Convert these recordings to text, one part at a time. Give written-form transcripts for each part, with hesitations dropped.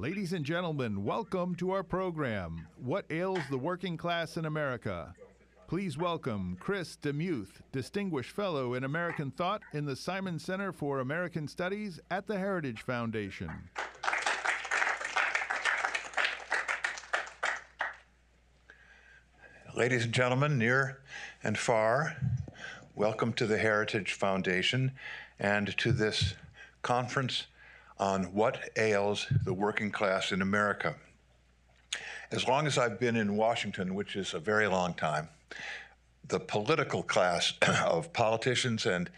Ladies and gentlemen, welcome to our program, What Ails the Working Class in America? Please welcome Chris DeMuth, Distinguished Fellow in American Thought in the Simon Center for American Studies at the Heritage Foundation. Ladies and gentlemen, near and far, welcome to the Heritage Foundation and to this conference on what ails the working class in America. As long as I've been in Washington, which is a very long time, the political class of politicians and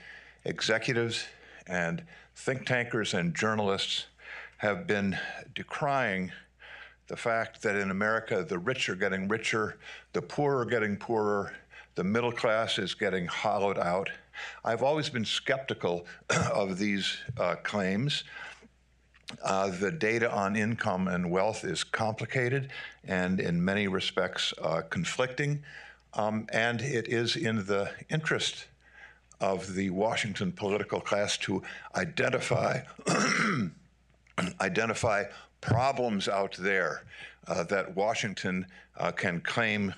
executives and think tankers and journalists have been decrying the fact that in America, the rich are getting richer, the poor are getting poorer, the middle class is getting hollowed out. I've always been skeptical of these claims. The data on income and wealth is complicated and in many respects conflicting, and it is in the interest of the Washington political class to identify problems out there that Washington can claim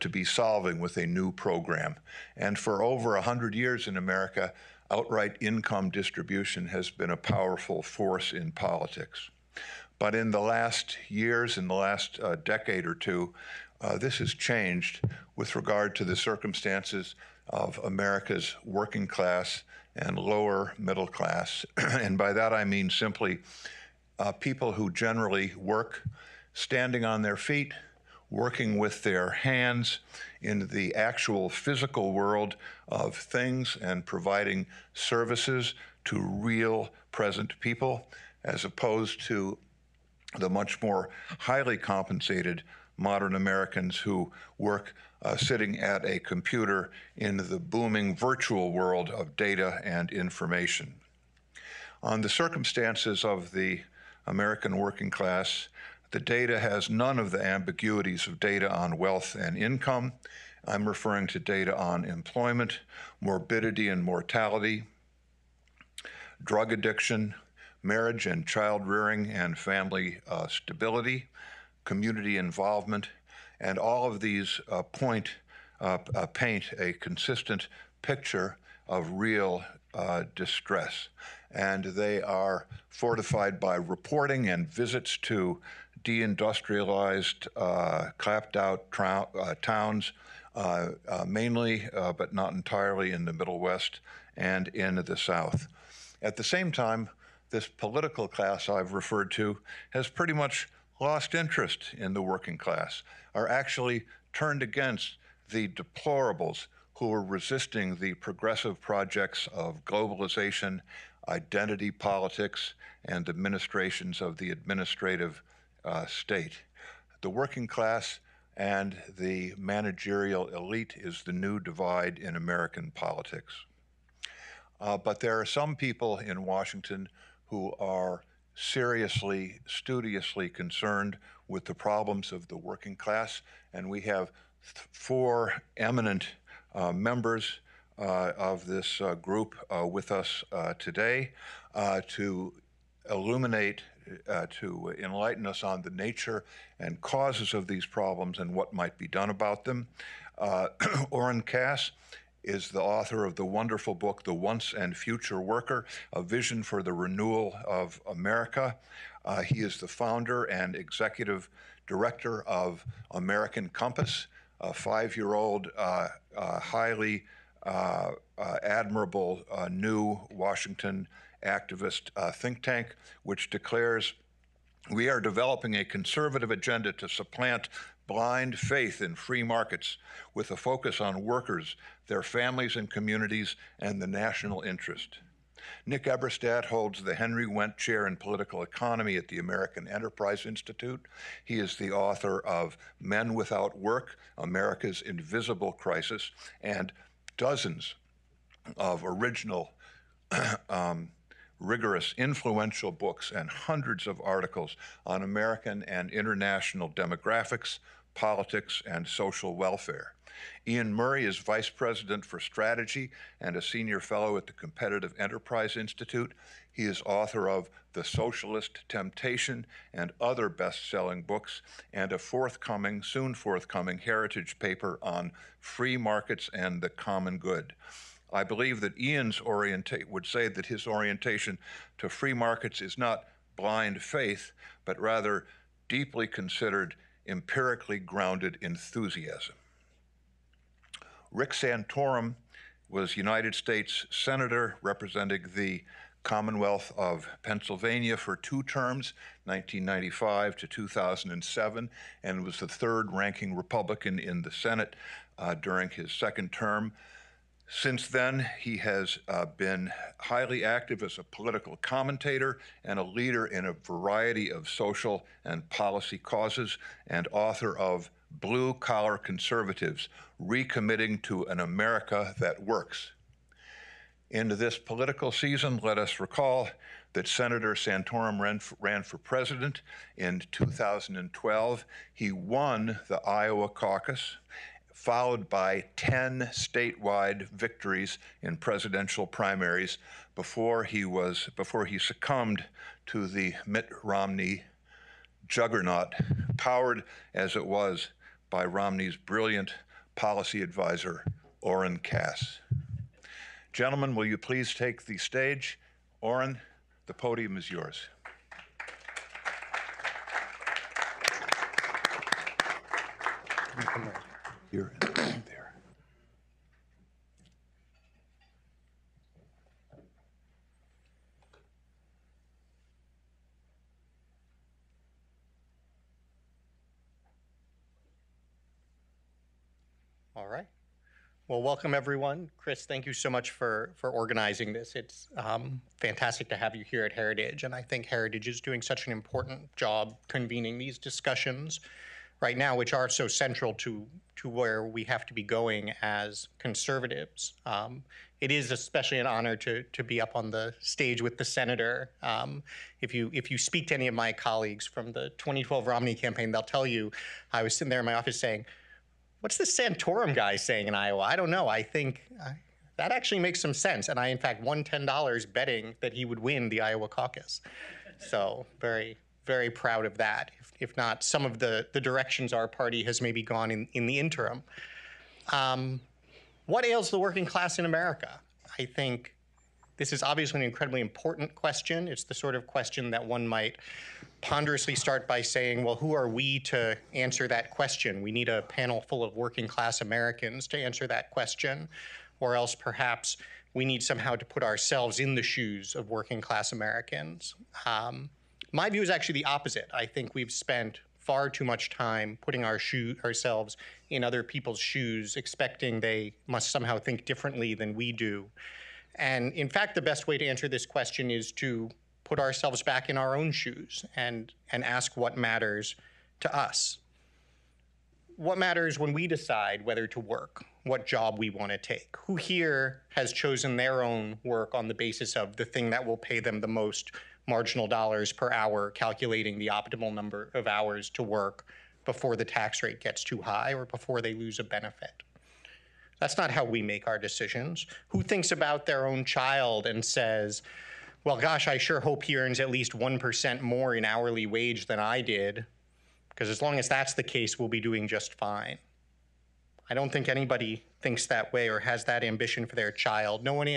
to be solving with a new program. And for over 100 years in America, outright income distribution has been a powerful force in politics. But in the last years, in the last decade or two, this has changed with regard to the circumstances of America's working class and lower middle class. And by that I mean simply people who generally work standing on their feet, working with their hands in the actual physical world of things and providing services to real present people, as opposed to the much more highly compensated modern Americans who work sitting at a computer in the booming virtual world of data and information. On the circumstances of the American working class, the data has none of the ambiguities of data on wealth and income. I'm referring to data on employment, morbidity and mortality, drug addiction, marriage and child rearing and family stability, community involvement, and all of these paint a consistent picture of real distress. And they are fortified by reporting and visits to deindustrialized, clapped-out towns, mainly but not entirely in the Middle West and in the South. At the same time, this political class I've referred to has pretty much lost interest in the working class, are actually turned against the deplorables who are resisting the progressive projects of globalization, identity politics, and administrations of the administrative state. The working class and the managerial elite is the new divide in American politics. But there are some people in Washington who are seriously, studiously concerned with the problems of the working class, and we have four eminent members of this group with us today to illuminate, to enlighten us on the nature and causes of these problems and what might be done about them. Oren Cass is the author of the wonderful book, The Once and Future Worker, A Vision for the Renewal of America. He is the founder and executive director of American Compass, a five-year-old, highly admirable new Washington activist think tank, which declares, "We are developing a conservative agenda to supplant blind faith in free markets with a focus on workers, their families and communities, and the national interest." Nick Eberstadt holds the Henry Wendt Chair in Political Economy at the American Enterprise Institute. He is the author of Men Without Work, America's Invisible Crisis, and dozens of original, rigorous, influential books and hundreds of articles on American and international demographics, politics, and social welfare. Ian Murray is Vice President for Strategy and a Senior Fellow at the Competitive Enterprise Institute. He is author of The Socialist Temptation and other best-selling books, and a forthcoming, soon forthcoming, Heritage paper on free markets and the common good. I believe that Ian's orientation to free markets is not blind faith, but rather deeply considered, empirically grounded enthusiasm. Rick Santorum was United States Senator representing the Commonwealth of Pennsylvania for two terms, 1995 to 2007, and was the third ranking Republican in the Senate during his second term. Since then, he has been highly active as a political commentator and a leader in a variety of social and policy causes, and author of Blue Collar Conservatives, Recommitting to an America That Works. In this political season, let us recall that Senator Santorum ran for president in 2012. He won the Iowa caucus, followed by 10 statewide victories in presidential primaries before he succumbed to the Mitt Romney juggernaut, powered as it was by Romney's brilliant policy advisor, Oren Cass. Gentlemen, will you please take the stage? Oren, the podium is yours. You're in there. All right. Well, welcome everyone. Chris, thank you so much for organizing this. It's fantastic to have you here at Heritage, and I think Heritage is doing such an important job convening these discussions right now, which are so central to where we have to be going as conservatives. It is especially an honor to be up on the stage with the senator. If you speak to any of my colleagues from the 2012 Romney campaign, they'll tell you, I was sitting there in my office saying, what's this Santorum guy saying in Iowa? I don't know. I think that actually makes some sense. And I, in fact, won $10 betting that he would win the Iowa caucus. So very, very proud of that. If not, some of the directions our party has maybe gone in the interim. What ails the working class in America? I think this is obviously an incredibly important question. It's the sort of question that one might ponderously start by saying, well, who are we to answer that question? We need a panel full of working class Americans to answer that question, or else perhaps we need somehow to put ourselves in the shoes of working class Americans. My view is actually the opposite. I think we've spent far too much time putting ourselves in other people's shoes, expecting they must somehow think differently than we do. And in fact, the best way to answer this question is to put ourselves back in our own shoes and ask what matters to us. What matters when we decide whether to work, what job we want to take? Who here has chosen their own work on the basis of the thing that will pay them the most marginal dollars per hour, calculating the optimal number of hours to work before the tax rate gets too high or before they lose a benefit? That's not how we make our decisions. Who thinks about their own child and says, well, gosh, I sure hope he earns at least 1% more in hourly wage than I did, because as long as that's the case, we'll be doing just fine. I don't think anybody thinks that way or has that ambition for their child. No one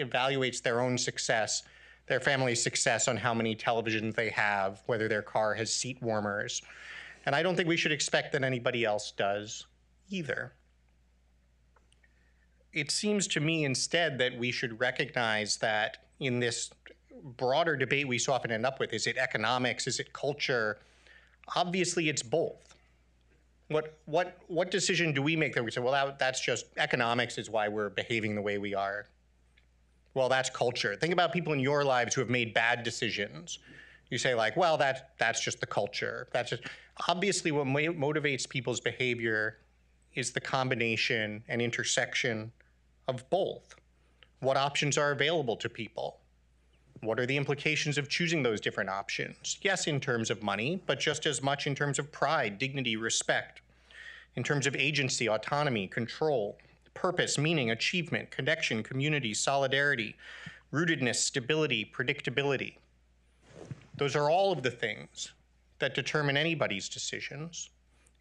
evaluates their own success, their family's success, on how many televisions they have, whether their car has seat warmers. And I don't think we should expect that anybody else does either. It seems to me instead that we should recognize that in this broader debate we so often end up with, is it economics, is it culture? Obviously it's both. What decision do we make that we say, well, that's just economics is why we're behaving the way we are? Well, that's culture. Think about people in your lives who have made bad decisions. You say, like, well, that's just the culture. That's just obviously what motivates people's behavior is the combination and intersection of both. What options are available to people? What are the implications of choosing those different options? Yes, in terms of money, but just as much in terms of pride, dignity, respect. in terms of agency, autonomy, control, purpose, meaning, achievement, connection, community, solidarity, rootedness, stability, predictability. Those are all of the things that determine anybody's decisions,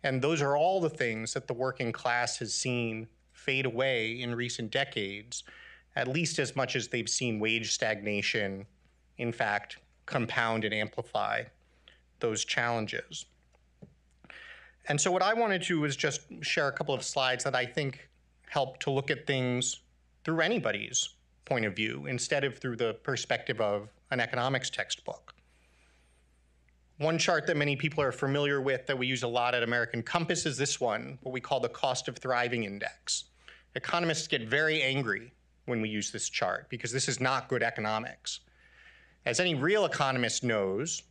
and those are all the things that the working class has seen fade away in recent decades, at least as much as they've seen wage stagnation, in fact, compound and amplify those challenges. And so what I wanted to do is just share a couple of slides that I think help to look at things through anybody's point of view instead of through the perspective of an economics textbook. One chart that many people are familiar with that we use a lot at American Compass is this one, what we call the cost of thriving index. Economists get very angry when we use this chart because this is not good economics. As any real economist knows,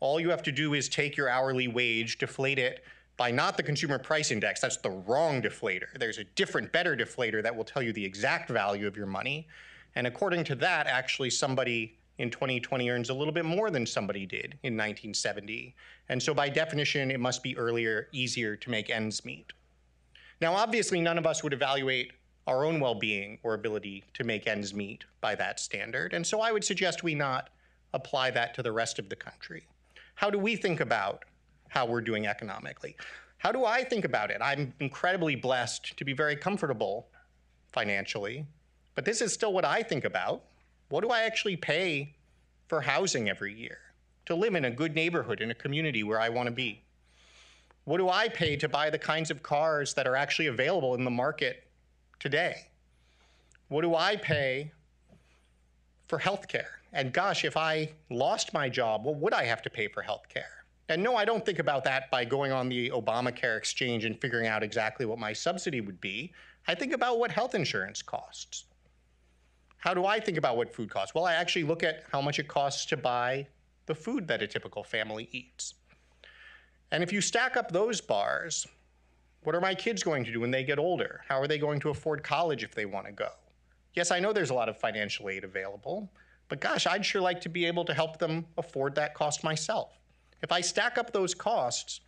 all you have to do is take your hourly wage, deflate it by not the consumer price index, that's the wrong deflator. There's a different, better deflator that will tell you the exact value of your money. And according to that, actually somebody in 2020 earns a little bit more than somebody did in 1970. And so by definition, it must be easier to make ends meet. Now, obviously, none of us would evaluate our own well-being or ability to make ends meet by that standard. And so I would suggest we not apply that to the rest of the country. How do we think about how we're doing economically? How do I think about it? I'm incredibly blessed to be very comfortable financially, but this is still what I think about. What do I actually pay for housing every year to live in a good neighborhood, in a community where I want to be? What do I pay to buy the kinds of cars that are actually available in the market today? What do I pay for healthcare? And gosh, if I lost my job, what would I have to pay for healthcare? And no, I don't think about that by going on the Obamacare exchange and figuring out exactly what my subsidy would be. I think about what health insurance costs. How do I think about what food costs? Well, I actually look at how much it costs to buy the food that a typical family eats. And if you stack up those bars, what are my kids going to do when they get older? How are they going to afford college if they want to go? Yes, I know there's a lot of financial aid available, but gosh, I'd sure like to be able to help them afford that cost myself. If I stack up those costs,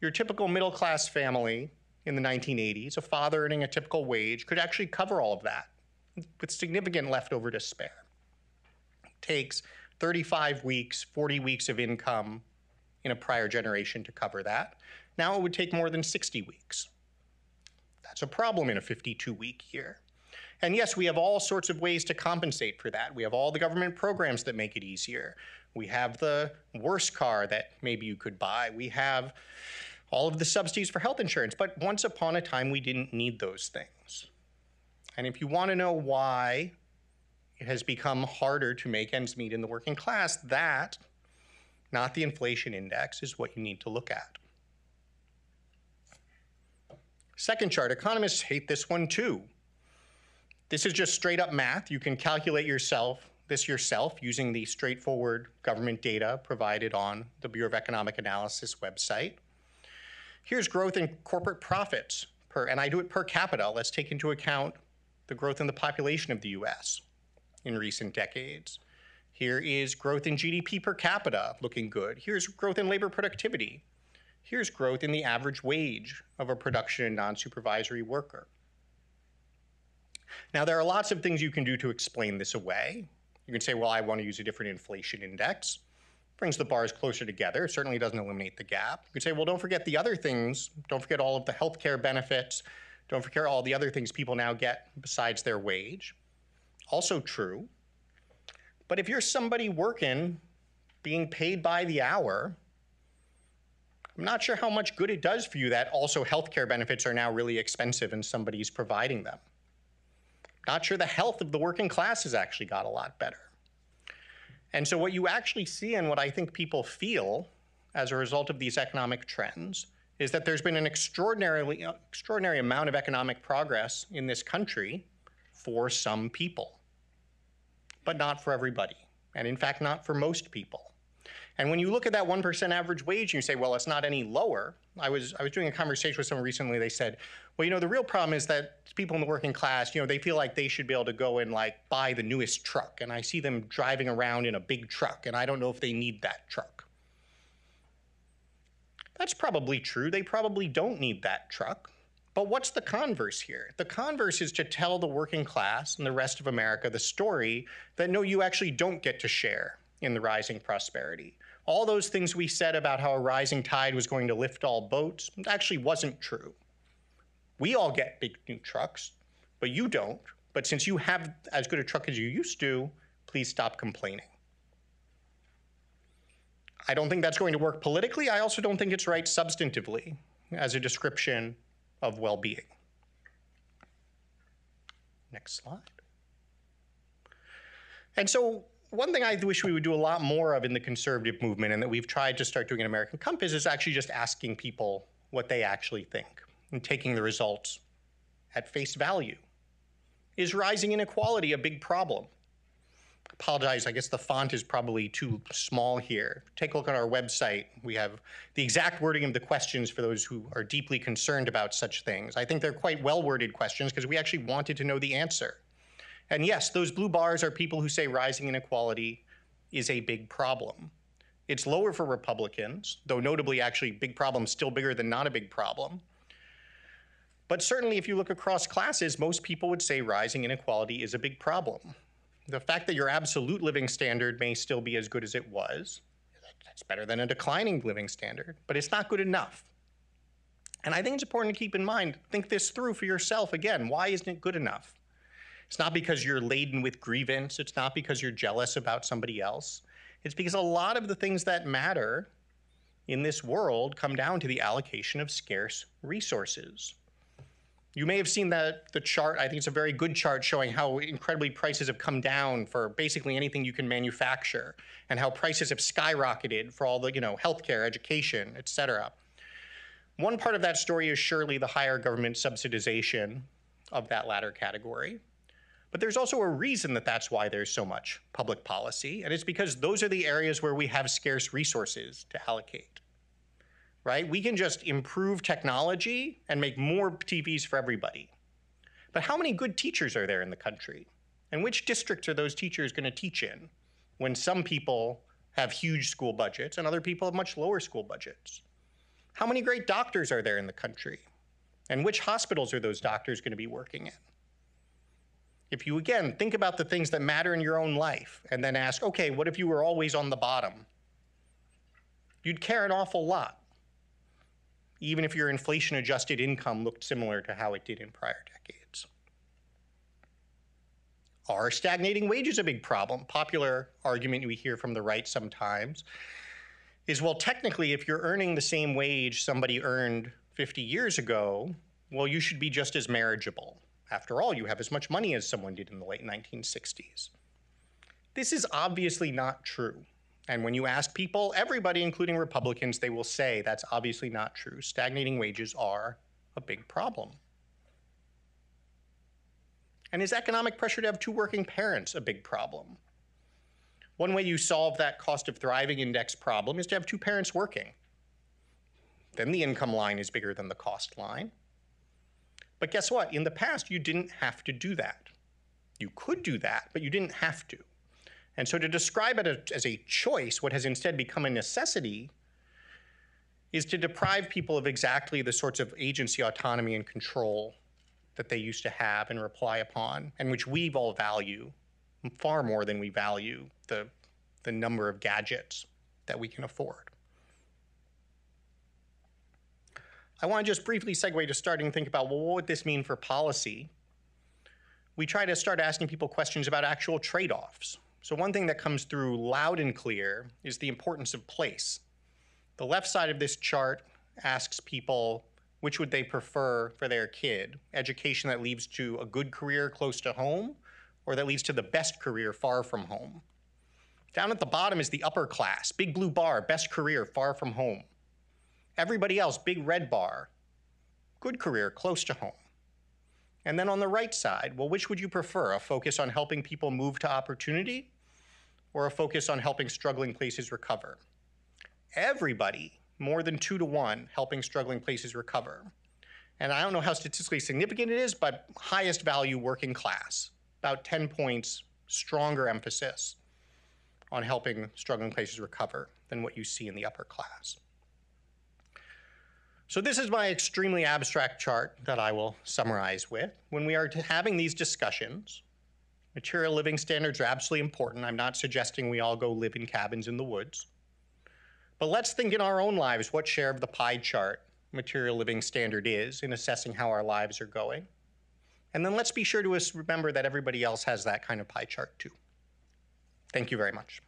your typical middle-class family in the 1980s, a father earning a typical wage, could actually cover all of that with significant leftover to spare. It takes 35 weeks, 40 weeks of income in a prior generation to cover that. Now it would take more than 60 weeks. That's a problem in a 52-week year. And yes, we have all sorts of ways to compensate for that. We have all the government programs that make it easier. We have the worst car that maybe you could buy. We have all of the subsidies for health insurance. But once upon a time, we didn't need those things. And if you want to know why it has become harder to make ends meet in the working class, that, not the inflation index, is what you need to look at. Second chart, economists hate this one too. This is just straight up math. You can calculate yourself using the straightforward government data provided on the Bureau of Economic Analysis website. Here's growth in corporate profits, and I do it per capita. Let's take into account the growth in the population of the US in recent decades. Here is growth in GDP per capita, looking good. Here's growth in labor productivity. Here's growth in the average wage of a production and non-supervisory worker. Now, there are lots of things you can do to explain this away. You can say, well, I want to use a different inflation index. Brings the bars closer together. It certainly doesn't eliminate the gap. You can say, well, don't forget the other things. Don't forget all of the health care benefits. Don't forget all the other things people now get besides their wage. Also true. But if you're somebody working, being paid by the hour, I'm not sure how much good it does for you that also health care benefits are now really expensive and somebody's providing them. Not sure the health of the working class has actually got a lot better. And so what you actually see and what I think people feel as a result of these economic trends is that there's been an extraordinary amount of economic progress in this country for some people, but not for everybody, and in fact, not for most people. And when you look at that 1% average wage, and you say, well, it's not any lower. I was doing a conversation with someone recently. They said, well, you know, the real problem is that people in the working class, you know, they feel like they should be able to go and like buy the newest truck. And I see them driving around in a big truck, and I don't know if they need that truck. That's probably true. They probably don't need that truck. But what's the converse here? The converse is to tell the working class and the rest of America the story that, no, you actually don't get to share in the rising prosperity. All those things we said about how a rising tide was going to lift all boats, it actually wasn't true. We all get big new trucks, but you don't. But since you have as good a truck as you used to, please stop complaining. I don't think that's going to work politically. I also don't think it's right substantively as a description of well-being. Next slide. And so one thing I wish we would do a lot more of in the conservative movement, and that we've tried to start doing in American Compass, is actually just asking people what they actually think and taking the results at face value. Is rising inequality a big problem? Apologize, I guess the font is probably too small here. Take a look on our website. We have the exact wording of the questions for those who are deeply concerned about such things. I think they're quite well-worded questions because we actually wanted to know the answer. And yes, those blue bars are people who say rising inequality is a big problem. It's lower for Republicans, though notably actually big problems still bigger than not a big problem. But certainly if you look across classes, most people would say rising inequality is a big problem. The fact that your absolute living standard may still be as good as it was, that's better than a declining living standard, but it's not good enough. And I think it's important to keep in mind, think this through for yourself again. Why isn't it good enough? It's not because you're laden with grievance. It's not because you're jealous about somebody else. It's because a lot of the things that matter in this world come down to the allocation of scarce resources. You may have seen that the chart, I think it's a very good chart showing how incredibly prices have come down for basically anything you can manufacture and how prices have skyrocketed for all the, healthcare, education, et cetera. One part of that story is surely the higher government subsidization of that latter category. But there's also a reason that that's why there's so much public policy, and it's because those are the areas where we have scarce resources to allocate. Right? We can just improve technology and make more TVs for everybody. But how many good teachers are there in the country? And which districts are those teachers going to teach in when some people have huge school budgets and other people have much lower school budgets? How many great doctors are there in the country? And which hospitals are those doctors going to be working in? If you, again, think about the things that matter in your own life and then ask, okay, what if you were always on the bottom? You'd care an awful lot, even if your inflation-adjusted income looked similar to how it did in prior decades. Are stagnating wages a big problem? Popular argument we hear from the right sometimes is, well, technically, if you're earning the same wage somebody earned 50 years ago, well, you should be just as marriageable. After all, you have as much money as someone did in the late 1960s. This is obviously not true. And when you ask people, everybody, including Republicans, they will say that's obviously not true. Stagnating wages are a big problem. And is economic pressure to have two working parents a big problem? One way you solve that cost of thriving index problem is to have two parents working. Then the income line is bigger than the cost line. But guess what? In the past, you didn't have to do that. You could do that, but you didn't have to. And so to describe it as a choice, what has instead become a necessity, is to deprive people of exactly the sorts of agency, autonomy, and control that they used to have and rely upon, and which we all value far more than we value the number of gadgets that we can afford. I want to just briefly segue to starting to think about, well, what would this mean for policy? We try to start asking people questions about actual trade-offs. So one thing that comes through loud and clear is the importance of place. The left side of this chart asks people which would they prefer for their kid, education that leads to a good career close to home or that leads to the best career far from home. Down at the bottom is the upper class, big blue bar, best career far from home. Everybody else, big red bar, good career close to home. And then on the right side, well, which would you prefer, a focus on helping people move to opportunity or a focus on helping struggling places recover? Everybody, more than 2 to 1, helping struggling places recover. And I don't know how statistically significant it is, but highest value working class, about 10 points stronger emphasis on helping struggling places recover than what you see in the upper class. So this is my extremely abstract chart that I will summarize with. When we are having these discussions, material living standards are absolutely important. I'm not suggesting we all go live in cabins in the woods. But let's think in our own lives what share of the pie chart material living standard is in assessing how our lives are going. And then let's be sure to remember that everybody else has that kind of pie chart too. Thank you very much.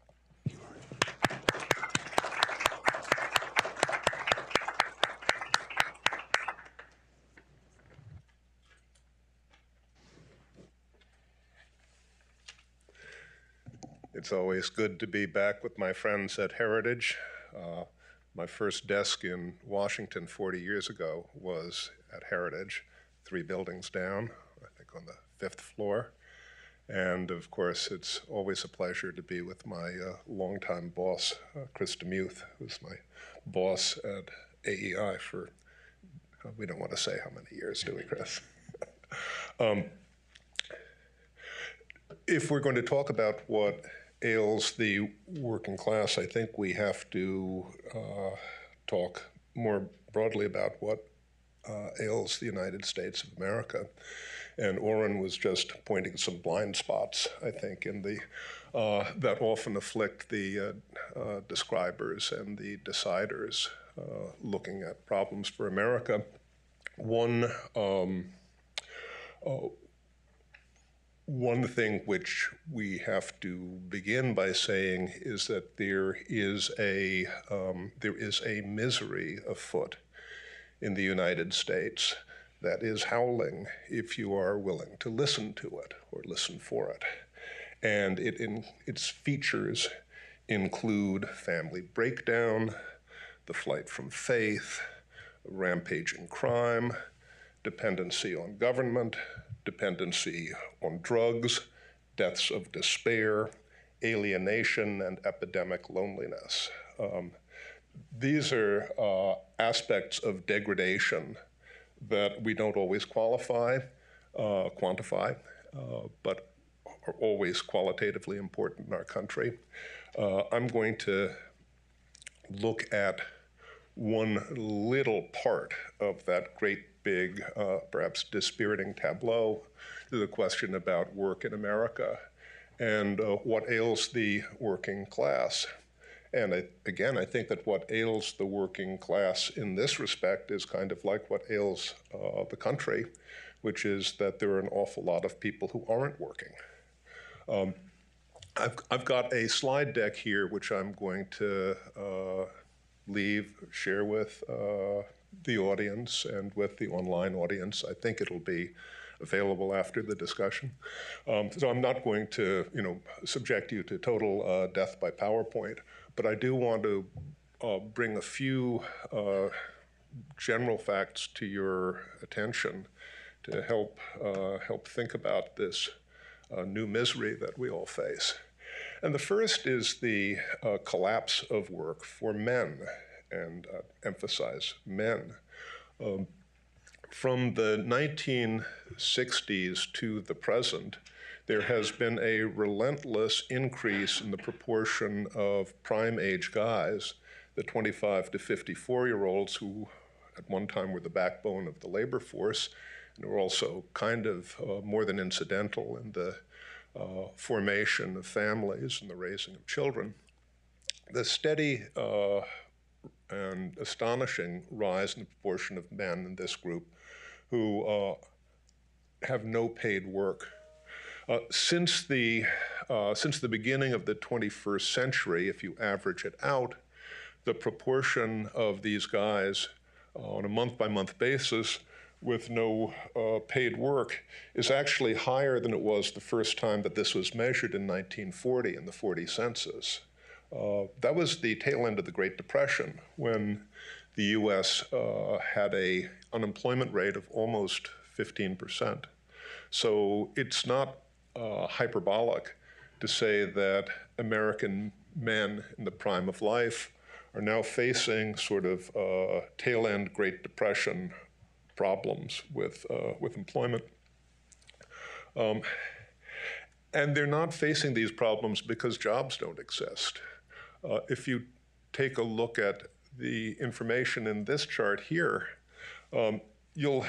It's always good to be back with my friends at Heritage. My first desk in Washington 40 years ago was at Heritage, 3 buildings down, I think on the 5th floor. And of course, it's always a pleasure to be with my longtime boss, Chris DeMuth, who's my boss at AEI for, we don't want to say how many years, do we, Chris? If we're going to talk about what ails the working class, I think we have to talk more broadly about what ails the United States of America. And Oren was just pointing some blind spots, I think, in the that often afflict the describers and the deciders looking at problems for America. One thing which we have to begin by saying is that there is a misery afoot in the United States that is howling if you are willing to listen to it or listen for it. And its features include family breakdown, the flight from faith, rampage in crime, dependency on government, dependency on drugs, deaths of despair, alienation, and epidemic loneliness. These are aspects of degradation that we don't always quantify, but are always qualitatively important in our country. I'm going to look at one little part of that great big, perhaps dispiriting tableau to the question about work in America and what ails the working class. And again, I think that what ails the working class in this respect is kind of like what ails the country, which is that there are an awful lot of people who aren't working. I've got a slide deck here, which I'm going to share with the audience and with the online audience. I think it'll be available after the discussion. So I'm not going to, subject you to total death by PowerPoint, but I do want to bring a few general facts to your attention to help think about this new misery that we all face. And the first is the collapse of work for men, and emphasize men. From the 1960s to the present, there has been a relentless increase in the proportion of prime age guys, the 25 to 54-year-olds who at one time were the backbone of the labor force, and were also kind of more than incidental in the formation of families and the raising of children. The steady and astonishing rise in the proportion of men in this group who have no paid work. Since the beginning of the 21st century, if you average it out, the proportion of these guys on a month-by-month basis with no paid work is actually higher than it was the first time that this was measured in 1940 in the 40 census. That was the tail end of the Great Depression, when the U.S. had an unemployment rate of almost 15%. So it's not hyperbolic to say that American men in the prime of life are now facing sort of tail end Great Depression problems with employment. And they're not facing these problems because jobs don't exist. If you take a look at the information in this chart here, you'll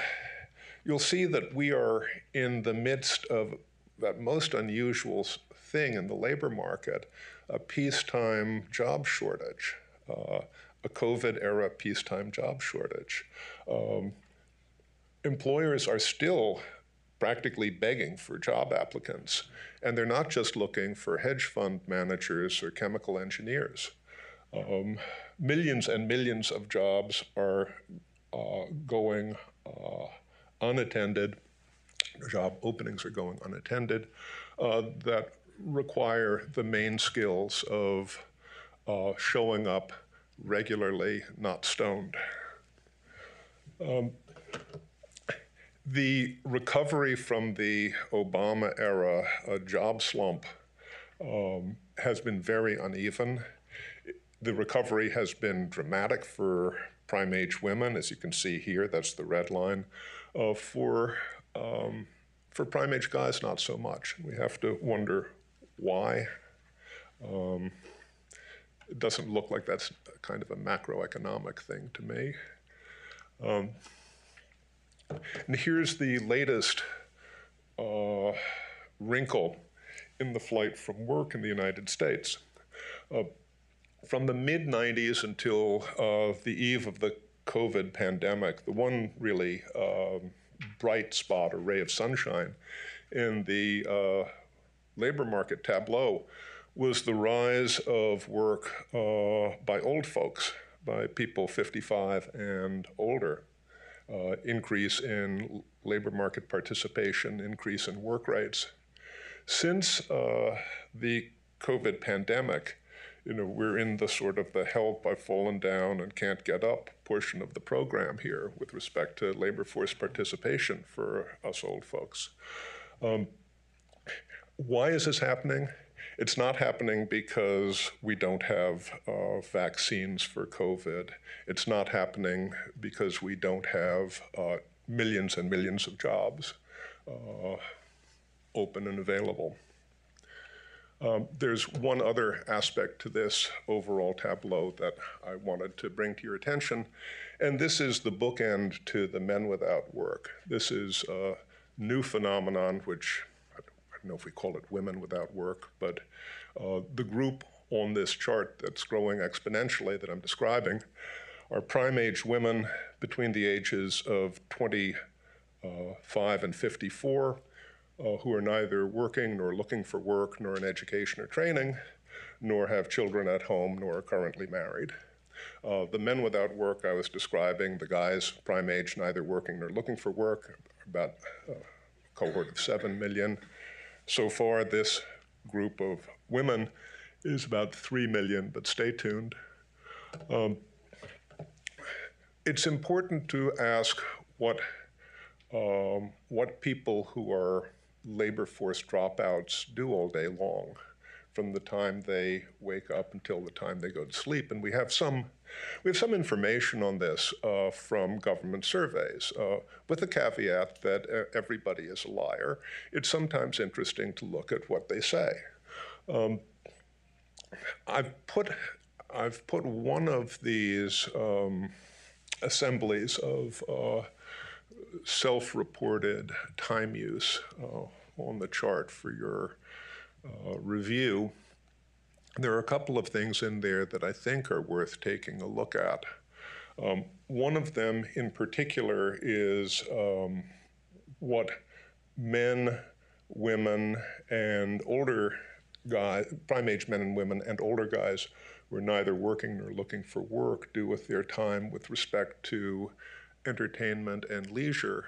see that we are in the midst of that most unusual thing in the labor market, a peacetime job shortage, a COVID-era peacetime job shortage. Employers are still practically begging for job applicants, and they're not just looking for hedge fund managers or chemical engineers. Millions and millions of jobs are going unattended, job openings are going unattended, that require the main skills of showing up regularly, not stoned. The recovery from the Obama era job slump has been very uneven. The recovery has been dramatic for prime age women, as you can see here, that's the red line. For prime age guys, not so much. We have to wonder why. It doesn't look like that's kind of a macroeconomic thing to me. And here's the latest wrinkle in the flight from work in the United States. From the mid-90s until the eve of the COVID pandemic, the one really bright spot or ray of sunshine in the labor market tableau was the rise of work by old folks, by people 55 and older. Increase in labor market participation, increase in work rates. Since the COVID pandemic, you know, we're in the sort of the help I've fallen down and can't get up portion of the program here with respect to labor force participation for us old folks. Why is this happening? It's not happening because we don't have vaccines for COVID. It's not happening because we don't have millions and millions of jobs open and available. There's one other aspect to this overall tableau that I wanted to bring to your attention, and this is the bookend to the Men Without Work. This is a new phenomenon which, I don't know if we call it Women Without Work, but the group on this chart that's growing exponentially that I'm describing are prime-age women between the ages of 25 and 54. Who are neither working nor looking for work, nor in education or training, nor have children at home, nor are currently married. The men without work I was describing, the guys prime age, neither working nor looking for work, about a cohort of 7 million. So far, this group of women is about 3 million, but stay tuned. It's important to ask what people who are labor force dropouts do all day long, from the time they wake up until the time they go to sleep. And we have some information on this from government surveys, with the caveat that everybody is a liar. It's sometimes interesting to look at what they say. I've put one of these assemblies of self-reported time use on the chart for your review. There are a couple of things in there that I think are worth taking a look at. One of them in particular is what men, women, and older guys, prime-age men and women and older guys who are neither working nor looking for work do with their time with respect to entertainment and leisure.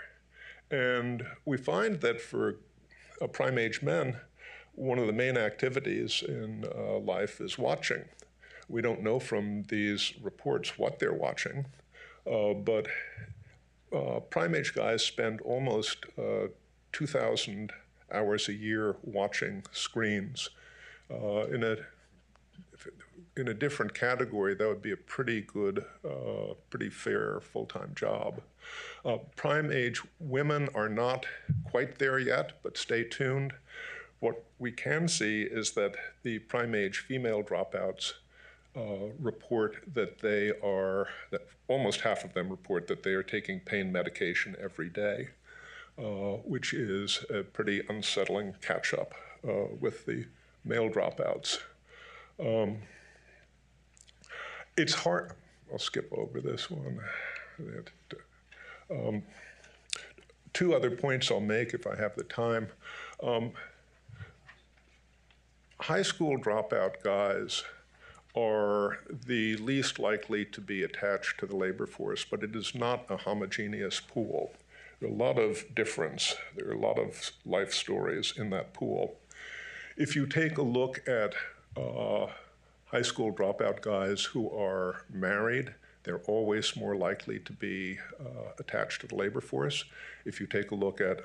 And we find that for prime-age men, one of the main activities in life is watching. We don't know from these reports what they're watching, but prime-age guys spend almost 2,000 hours a year watching screens. In a different category, that would be a pretty good, pretty fair full-time job. Prime-age women are not quite there yet, but stay tuned. What we can see is that the prime-age female dropouts report that they are, that almost half of them report that they are taking pain medication every day, which is a pretty unsettling catch-up with the male dropouts. It's hard, I'll skip over this one. Two other points I'll make if I have the time. High school dropout guys are the least likely to be attached to the labor force, but it is not a homogeneous pool. There are a lot of difference. There are a lot of life stories in that pool. If you take a look at high school dropout guys who are married, they're always more likely to be attached to the labor force. If you take a look at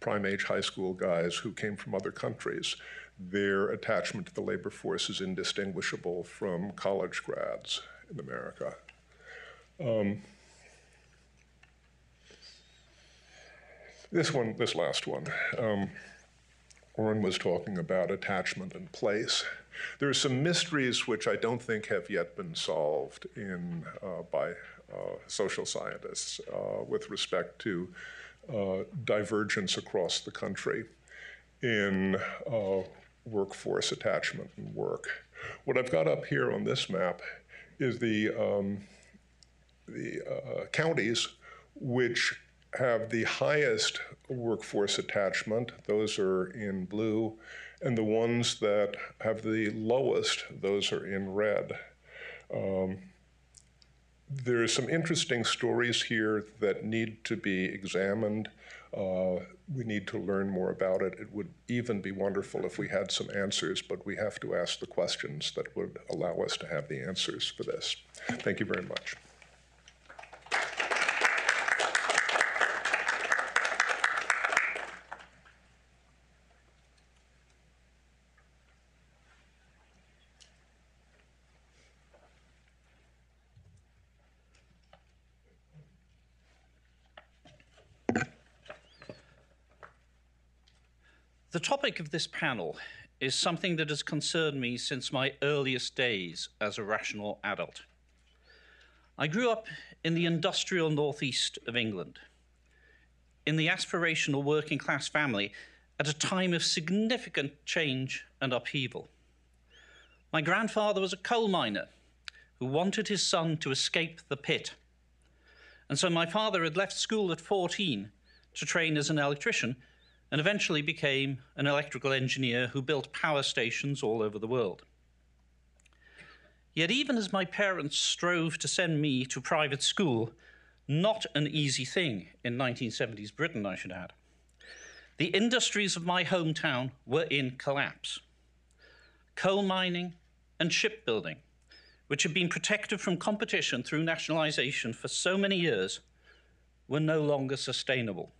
prime age high school guys who came from other countries, their attachment to the labor force is indistinguishable from college grads in America. This last one, Oren was talking about attachment and place. There are some mysteries which I don't think have yet been solved in, by social scientists with respect to divergence across the country in workforce attachment and work. What I've got up here on this map is the counties which have the highest workforce attachment. Those are in blue. And the ones that have the lowest, those are in red. There are some interesting stories here that need to be examined. We need to learn more about it. It would even be wonderful if we had some answers, but we have to ask the questions that would allow us to have the answers for this. Thank you very much. The topic of this panel is something that has concerned me since my earliest days as a rational adult. I grew up in the industrial northeast of England, in the aspirational working class family at a time of significant change and upheaval. My grandfather was a coal miner who wanted his son to escape the pit. And so my father had left school at 14 to train as an electrician and eventually became an electrical engineer who built power stations all over the world. Yet even as my parents strove to send me to private school, not an easy thing in 1970s Britain, I should add, the industries of my hometown were in collapse. Coal mining and shipbuilding, which had been protected from competition through nationalization for so many years, were no longer sustainable.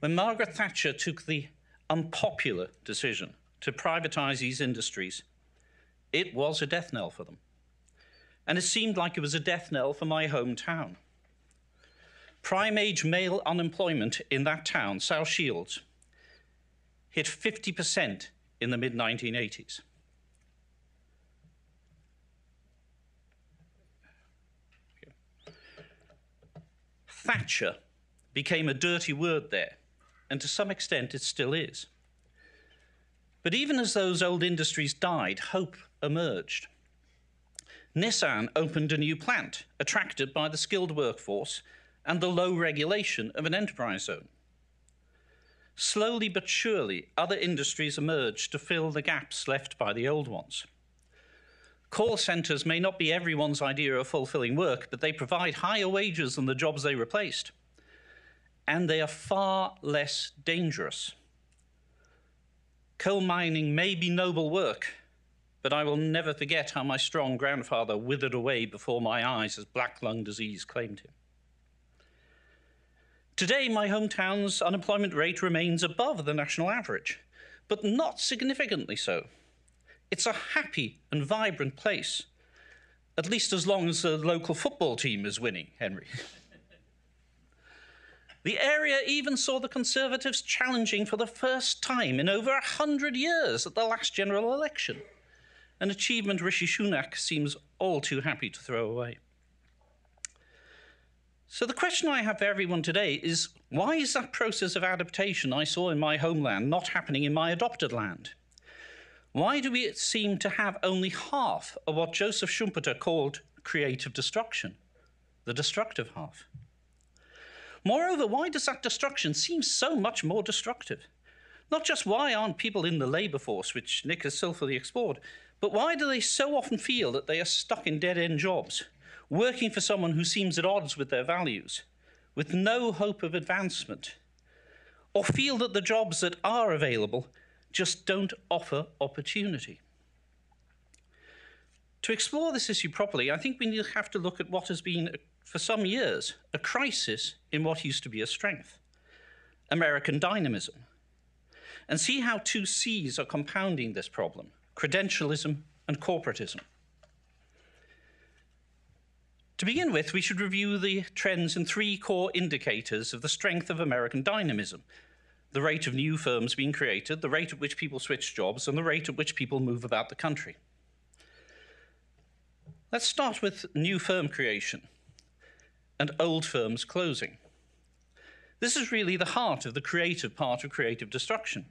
When Margaret Thatcher took the unpopular decision to privatize these industries, it was a death knell for them. And it seemed like it was a death knell for my hometown. Prime age male unemployment in that town, South Shields, hit 50% in the mid-1980s. Thatcher became a dirty word there, and to some extent it still is. But even as those old industries died, hope emerged. Nissan opened a new plant, attracted by the skilled workforce and the low regulation of an enterprise zone. Slowly but surely, other industries emerged to fill the gaps left by the old ones. Call centers may not be everyone's idea of fulfilling work, but they provide higher wages than the jobs they replaced. And they are far less dangerous. Coal mining may be noble work, but I will never forget how my strong grandfather withered away before my eyes as black lung disease claimed him. Today, my hometown's unemployment rate remains above the national average, but not significantly so. It's a happy and vibrant place, at least as long as the local football team is winning, Henry. The area even saw the Conservatives challenging for the first time in over 100 years at the last general election. an achievement Rishi Sunak seems all too happy to throw away. So the question I have for everyone today is, why is that process of adaptation I saw in my homeland not happening in my adopted land? Why do we seem to have only half of what Joseph Schumpeter called creative destruction, the destructive half? Moreover, why does that destruction seem so much more destructive? Not just why aren't people in the labor force, which Nick has skillfully explored, but why do they so often feel that they are stuck in dead-end jobs, working for someone who seems at odds with their values, with no hope of advancement, or feel that the jobs that are available just don't offer opportunity? To explore this issue properly, I think we have to look at what has been, for some years, a crisis in what used to be a strength, American dynamism, and see how two C's are compounding this problem, credentialism and corporatism. To begin with, we should review the trends in three core indicators of the strength of American dynamism: the rate of new firms being created, the rate at which people switch jobs, and the rate at which people move about the country. Let's start with new firm creation and old firms closing. This is really the heart of the creative part of creative destruction.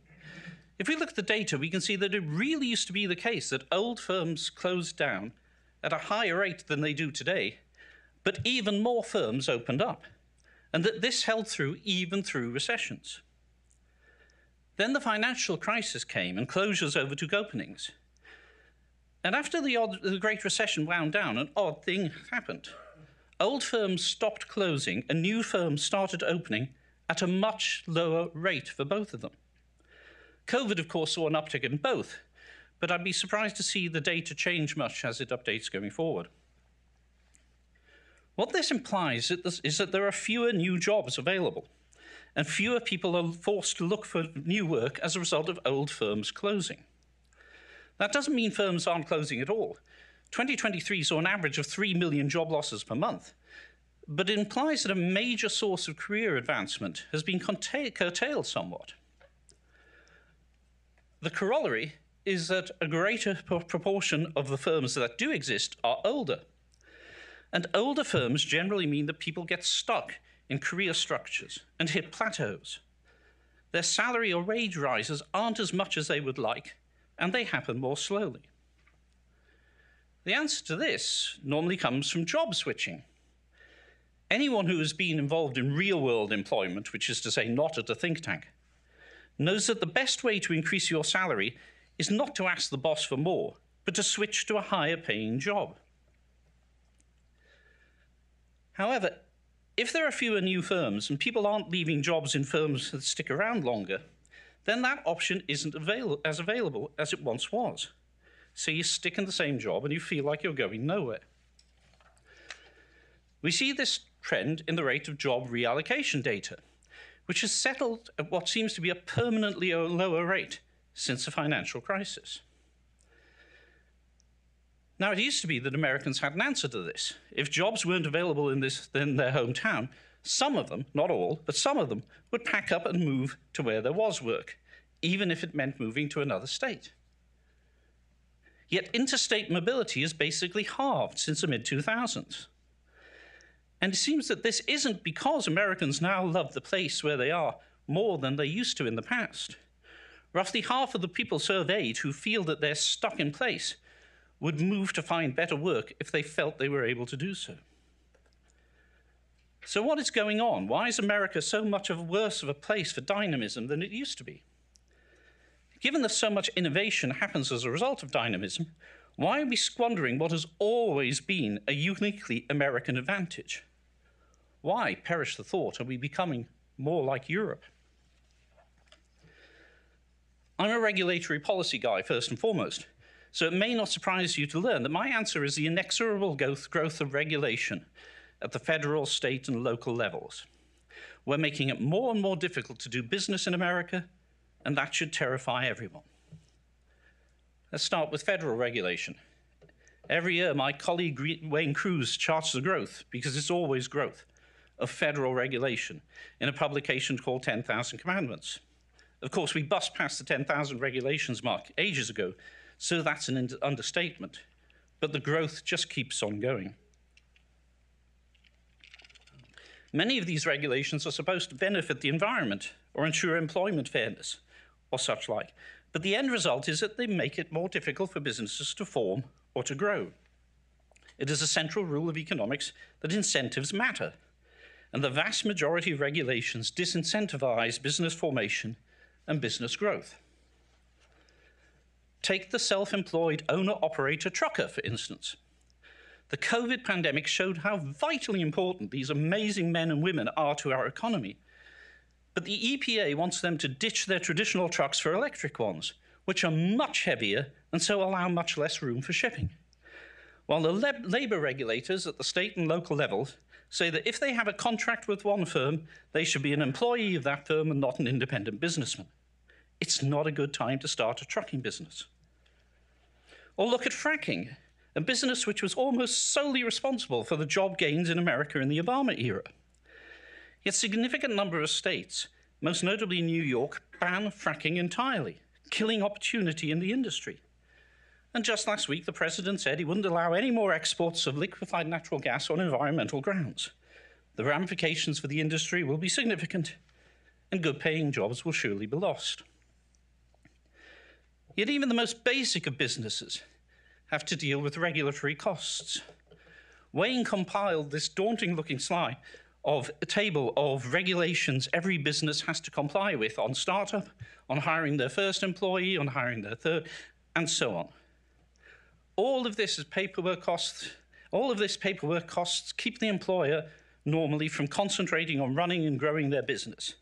If we look at the data, we can see that it really used to be the case that old firms closed down at a higher rate than they do today, but even more firms opened up, and that this held through even through recessions. Then the financial crisis came and closures overtook openings. And after the Great Recession wound down, an odd thing happened. Old firms stopped closing and new firms started opening at a much lower rate for both of them. COVID, of course, saw an uptick in both, but I'd be surprised to see the data change much as it updates going forward. What this implies is that there are fewer new jobs available, and fewer people are forced to look for new work as a result of old firms closing. That doesn't mean firms aren't closing at all. 2023 saw an average of 3 million job losses per month, but it implies that a major source of career advancement has been curtailed somewhat. The corollary is that a greater proportion of the firms that do exist are older. And older firms generally mean that people get stuck in career structures and hit plateaus. Their salary or wage rises aren't as much as they would like, and they happen more slowly. The answer to this normally comes from job switching. Anyone who has been involved in real-world employment, which is to say not at a think tank, knows that the best way to increase your salary is not to ask the boss for more, but to switch to a higher-paying job. However, if there are fewer new firms and people aren't leaving jobs in firms that stick around longer, then that option isn't as available as it once was. So you stick in the same job and you feel like you're going nowhere. We see this trend in the rate of job reallocation data, which has settled at what seems to be a permanently lower rate since the financial crisis. Now, it used to be that Americans had an answer to this. If jobs weren't available in their hometown, some of them, not all, but some of them would pack up and move to where there was work, even if it meant moving to another state. Yet interstate mobility is basically halved since the mid-2000s. And it seems that this isn't because Americans now love the place where they are more than they used to in the past. Roughly half of the people surveyed who feel that they're stuck in place would move to find better work if they felt they were able to do so. So what is going on? Why is America so much worse of a place for dynamism than it used to be? Given that so much innovation happens as a result of dynamism, why are we squandering what has always been a uniquely American advantage? Why, perish the thought, are we becoming more like Europe? I'm a regulatory policy guy, first and foremost, so it may not surprise you to learn that my answer is the inexorable growth of regulation at the federal, state, and local levels. We're making it more and more difficult to do business in America, and that should terrify everyone. Let's start with federal regulation. Every year, my colleague Wayne Cruz charts the growth, because it's always growth, of federal regulation in a publication called 10,000 Commandments. Of course, we bust past the 10,000 regulations mark ages ago, So that's an understatement. But the growth just keeps on going. Many of these regulations are supposed to benefit the environment or ensure employment fairness or such like. But the end result is that they make it more difficult for businesses to form or to grow. It is a central rule of economics that incentives matter. And the vast majority of regulations disincentivize business formation and business growth. Take the self-employed owner-operator trucker, for instance. The COVID pandemic showed how vitally important these amazing men and women are to our economy. But the EPA wants them to ditch their traditional trucks for electric ones, which are much heavier and so allow much less room for shipping. While the labor regulators at the state and local levels say that if they have a contract with one firm, they should be an employee of that firm and not an independent businessman. It's not a good time to start a trucking business. Or look at fracking, a business which was almost solely responsible for the job gains in America in the Obama era. Yet a significant number of states, most notably New York, ban fracking entirely, killing opportunity in the industry. And just last week, the president said he wouldn't allow any more exports of liquefied natural gas on environmental grounds. The ramifications for the industry will be significant, and good-paying jobs will surely be lost. Yet even the most basic of businesses have to deal with regulatory costs. Wayne compiled this daunting-looking slide of a table of regulations every business has to comply with on startup, on hiring their first employee, on hiring their third, and so on. All of this is paperwork costs. All of this paperwork costs keep the employer normally from concentrating on running and growing their business.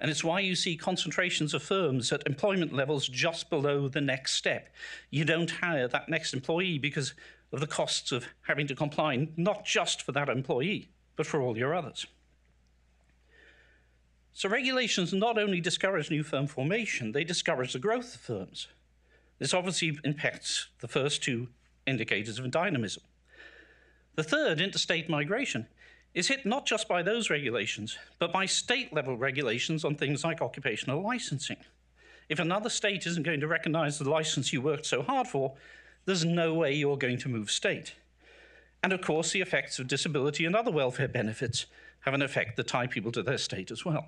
And it's why you see concentrations of firms at employment levels just below the next step. You don't hire that next employee because of the costs of having to comply, not just for that employee, but for all your others. So regulations not only discourage new firm formation, they discourage the growth of firms. This obviously impacts the first two indicators of dynamism. The third, interstate migration, is hit not just by those regulations, but by state-level regulations on things like occupational licensing. If another state isn't going to recognize the license you worked so hard for, there's no way you're going to move state. And of course, the effects of disability and other welfare benefits have an effect that tie people to their state as well.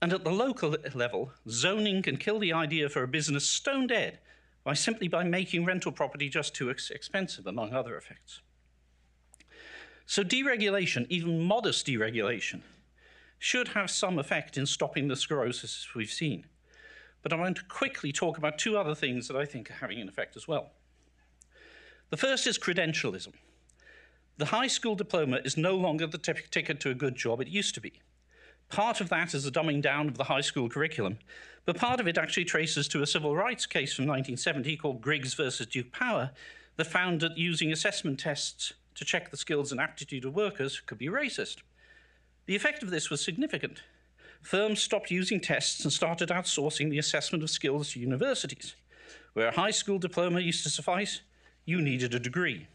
And at the local level, zoning can kill the idea for a business stone dead by simply by making rental property just too expensive, among other effects. So deregulation, even modest deregulation, should have some effect in stopping the sclerosis we've seen. But I want to quickly talk about two other things that I think are having an effect as well. The first is credentialism. The high school diploma is no longer the ticket to a good job it used to be. Part of that is the dumbing down of the high school curriculum, but part of it actually traces to a civil rights case from 1970 called Griggs versus Duke Power that found that using assessment tests to check the skills and aptitude of workers could be racist. The effect of this was significant. Firms stopped using tests and started outsourcing the assessment of skills to universities. Where a high school diploma used to suffice, you needed a degree.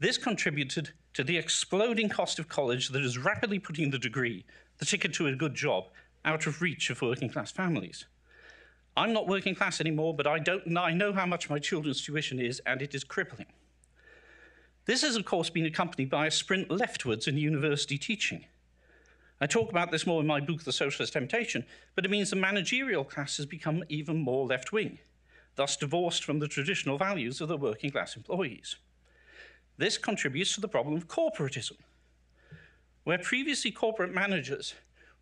This contributed to the exploding cost of college that is rapidly putting the degree, the ticket to a good job, out of reach of working class families. I'm not working class anymore, but I know how much my children's tuition is, and it is crippling. This has, of course, been accompanied by a sprint leftwards in university teaching. I talk about this more in my book, The Socialist Temptation, but it means the managerial class has become even more left-wing, thus divorced from the traditional values of the working class employees. This contributes to the problem of corporatism, where previously corporate managers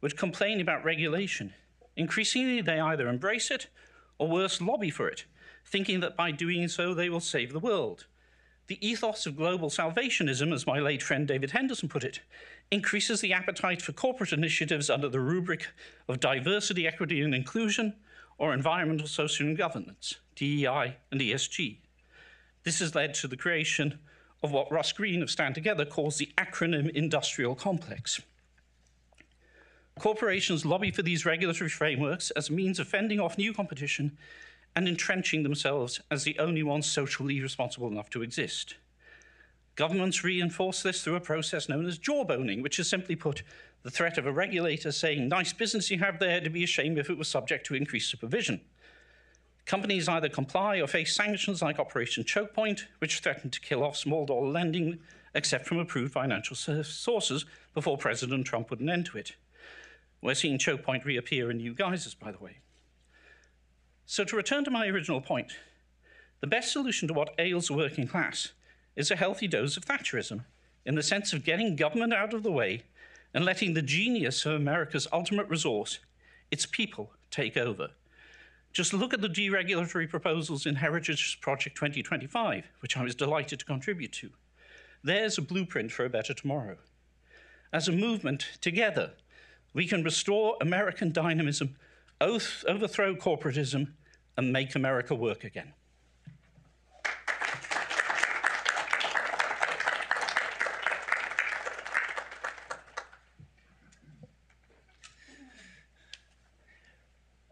would complain about regulation. Increasingly, they either embrace it or, worse, lobby for it, thinking that by doing so, they will save the world. The ethos of global salvationism, as my late friend David Henderson put it, increases the appetite for corporate initiatives under the rubric of diversity, equity, and inclusion, or environmental, social, and governance, DEI and ESG. This has led to the creation of what Russ Green of Stand Together calls the acronym industrial complex. Corporations lobby for these regulatory frameworks as a means of fending off new competition and entrenching themselves as the only ones socially responsible enough to exist. Governments reinforce this through a process known as jawboning, which is simply put, the threat of a regulator saying, nice business you have there, to be a shame if it was subject to increased supervision. Companies either comply or face sanctions like Operation Chokepoint, which threatened to kill off small-dollar lending, except from approved financial sources, before President Trump put an end to it. We're seeing Chokepoint reappear in new guises, by the way. So to return to my original point, the best solution to what ails the working class is a healthy dose of Thatcherism, in the sense of getting government out of the way and letting the genius of America's ultimate resource, its people, take over. Just look at the deregulatory proposals in Heritage Project 2025, which I was delighted to contribute to. There's a blueprint for a better tomorrow. As a movement, together, we can restore American dynamism, overthrow corporatism, and make America work again.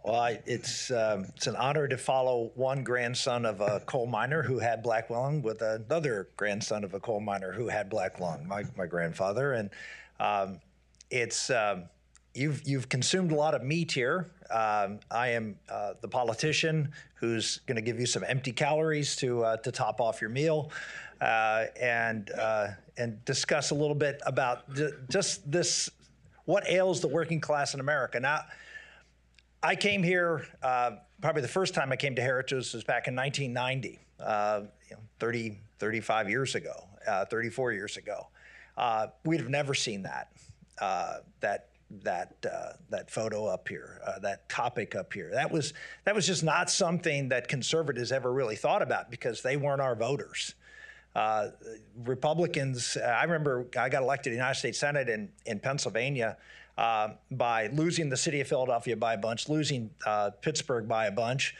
Well, it's an honor to follow one grandson of a coal miner who had black lung with another grandson of a coal miner who had black lung, my grandfather. And you've consumed a lot of meat here. I am the politician who's going to give you some empty calories to top off your meal, and discuss a little bit about just this, what ails the working class in America now. I came here, probably the first time I came to Heritage was back in 1990, 35 years ago, 34 years ago. We'd have never seen that photo up here, that topic up here. That was just not something that conservatives ever really thought about because they weren't our voters. Republicans, I remember I got elected to the United States Senate in Pennsylvania, by losing the city of Philadelphia by a bunch, losing Pittsburgh by a bunch,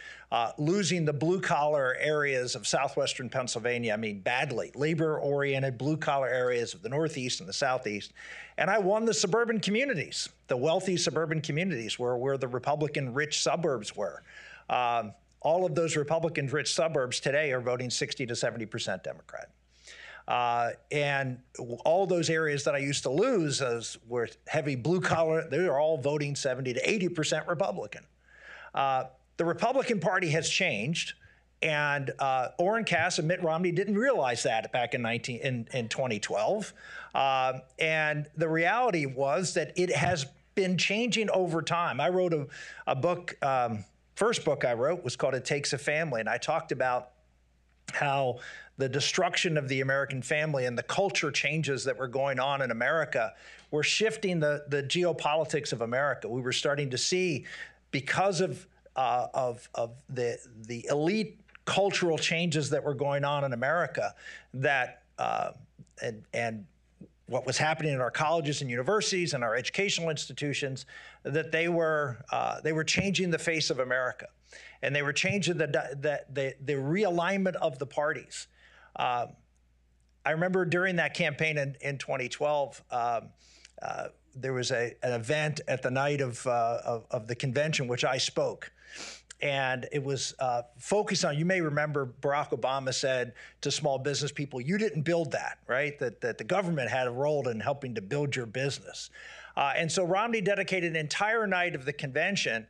losing the blue-collar areas of southwestern Pennsylvania, I mean badly, labor-oriented blue-collar areas of the Northeast and the Southeast. And I won the suburban communities, the wealthy suburban communities where the Republican-rich suburbs were. All of those Republican-rich suburbs today are voting 60 to 70% Democrat. And all those areas that I used to lose as were heavy blue collar, they were all voting 70 to 80% Republican. The Republican Party has changed, and Oren Cass and Mitt Romney didn't realize that back in 2012. And the reality was that it has been changing over time. I wrote a book, first book I wrote was called It Takes a Family, and I talked about how the destruction of the American family and the culture changes that were going on in America were shifting the geopolitics of America. We were starting to see, because of the elite cultural changes that were going on in America, that and what was happening in our colleges and universities and our educational institutions, that they were changing the face of America. And they were changing the realignment of the parties. I remember during that campaign in 2012, there was an event at the night of the convention, which I spoke. And it was focused on, you may remember Barack Obama said to small business people, you didn't build that, right? That the government had a role in helping to build your business. And so Romney dedicated an entire night of the convention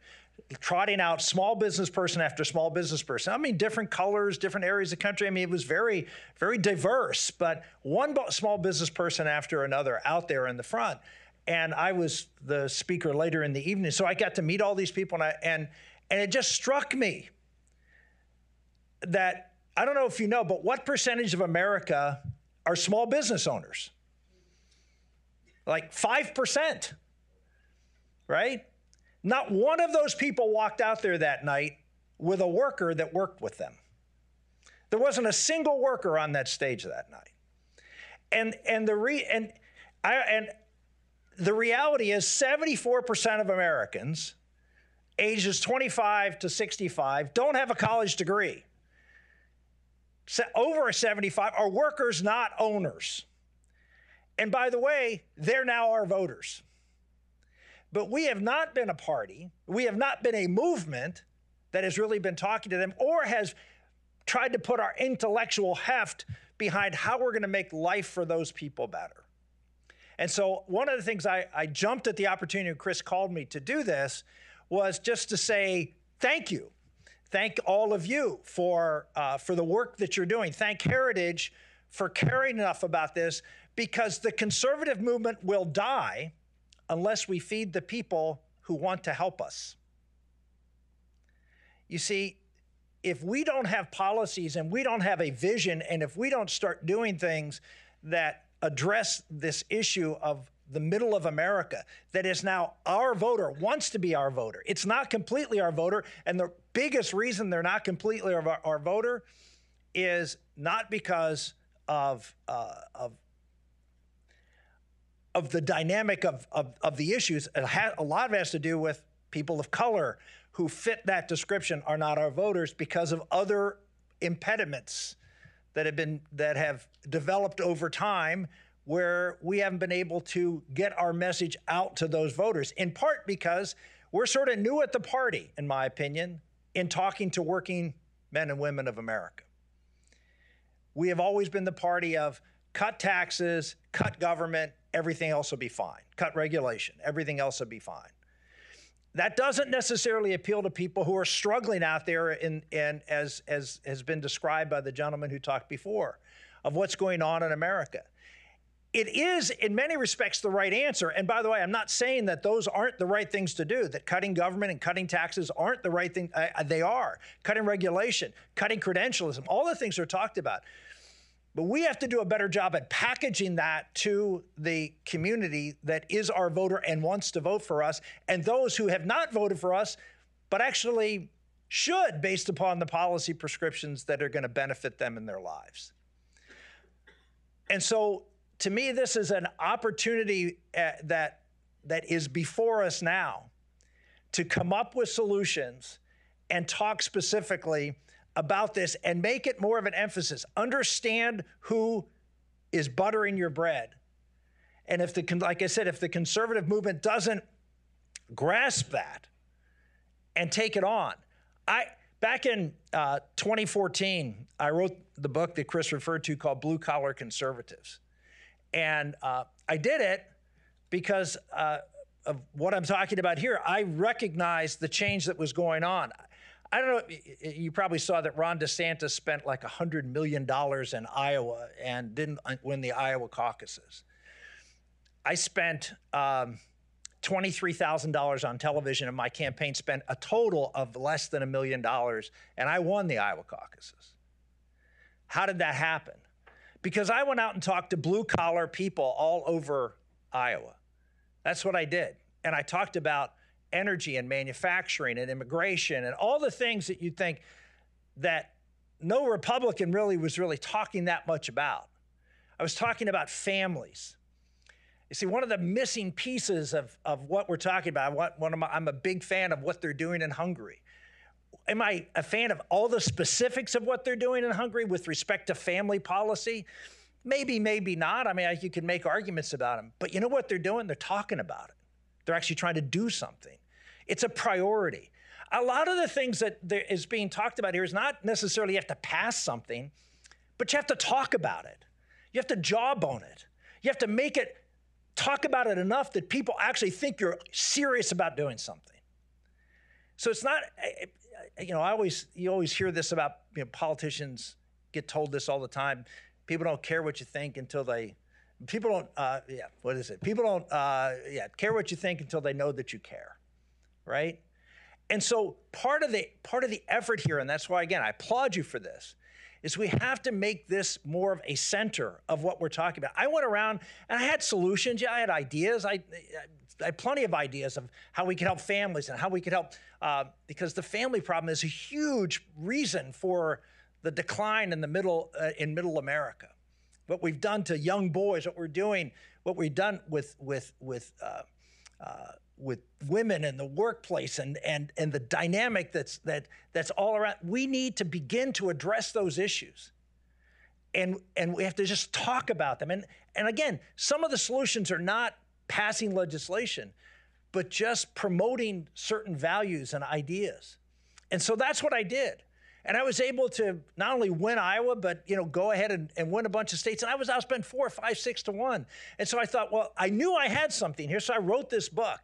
trotting out small business person after small business person. I mean, different colors, different areas of the country. I mean, it was very, very diverse, but one small business person after another out there in the front. And I was the speaker later in the evening. So I got to meet all these people, and it just struck me that, I don't know if you know, but what percentage of America are small business owners? Like 5%, right? Not one of those people walked out there that night with a worker that worked with them. There wasn't a single worker on that stage that night. And the reality is 74% of Americans ages 25 to 65 don't have a college degree. So over 75 are workers, not owners. And by the way, they're now our voters. But we have not been a party, we have not been a movement that has really been talking to them or has tried to put our intellectual heft behind how we're going to make life for those people better. And so one of the things I jumped at the opportunity when Chris called me to do this was just to say thank you. Thank all of you for the work that you're doing. Thank Heritage for caring enough about this, because the conservative movement will die unless we feed the people who want to help us. You see, if we don't have policies and we don't have a vision, and if we don't start doing things that address this issue of the middle of America, that is now our voter, wants to be our voter. It's not completely our voter. And the biggest reason they're not completely our voter is not because of the dynamic of the issues. A lot of it has to do with people of color who fit that description are not our voters because of other impediments that have developed over time, where we haven't been able to get our message out to those voters, in part because we're sort of new at the party, in my opinion, in talking to working men and women of America. We have always been the party of cut taxes, cut government, everything else will be fine. Cut regulation, everything else will be fine. That doesn't necessarily appeal to people who are struggling out there, and as has been described by the gentleman who talked before, of what's going on in America. It is, in many respects, the right answer. And by the way, I'm not saying that those aren't the right things to do, that cutting government and cutting taxes aren't the right thing. They are. Cutting regulation, cutting credentialism, all the things are talked about. But we have to do a better job at packaging that to the community that is our voter and wants to vote for us, and those who have not voted for us, but actually should, based upon the policy prescriptions that are going to benefit them in their lives. And so, to me, this is an opportunity that is before us now to come up with solutions and talk specifically about this and make it more of an emphasis. Understand who is buttering your bread. And if like I said, if the conservative movement doesn't grasp that and take it on, back in 2014, I wrote the book that Chris referred to called Blue Collar Conservatives. And I did it because of what I'm talking about here. I recognized the change that was going on. I don't know, you probably saw that Ron DeSantis spent like $100 million in Iowa and didn't win the Iowa caucuses. I spent $23,000 on television, and my campaign spent a total of less than $1 million, and I won the Iowa caucuses. How did that happen? Because I went out and talked to blue-collar people all over Iowa. That's what I did. And I talked about energy and manufacturing and immigration and all the things that you'd think that no Republican was really talking that much about. I was talking about families. You see, one of the missing pieces of what we're talking about, I'm a big fan of what they're doing in Hungary. Am I a fan of all the specifics of what they're doing in Hungary with respect to family policy? Maybe, maybe not. I mean, you can make arguments about them. But you know what they're doing? They're talking about it. They're actually trying to do something. It's a priority. A lot of the things that is being talked about here is not necessarily you have to pass something, but you have to talk about it. You have to jawbone it. You have to make it, talk about it enough that people actually think you're serious about doing something. So it's not... You know, you always hear this about, you know, politicians get told this all the time. People don't care what you think until they, care what you think until they know that you care, right? And so part of the effort here, and that's why, again, I applaud you for this, is we have to make this more of a center of what we're talking about. I went around and I had solutions. Yeah, I had ideas. I had plenty of ideas of how we could help families and how we could help, because the family problem is a huge reason for the decline in the middle America. What we've done to young boys, what we've done with women in the workplace, and the dynamic that's all around. We need to begin to address those issues. And we have to just talk about them. And again, some of the solutions are not passing legislation, but just promoting certain values and ideas. And so that's what I did. And I was able to not only win Iowa, but, you know, go ahead and win a bunch of states. And I was outspent 4, 5, 6 to 1. And so I thought, well, I knew I had something here. So I wrote this book.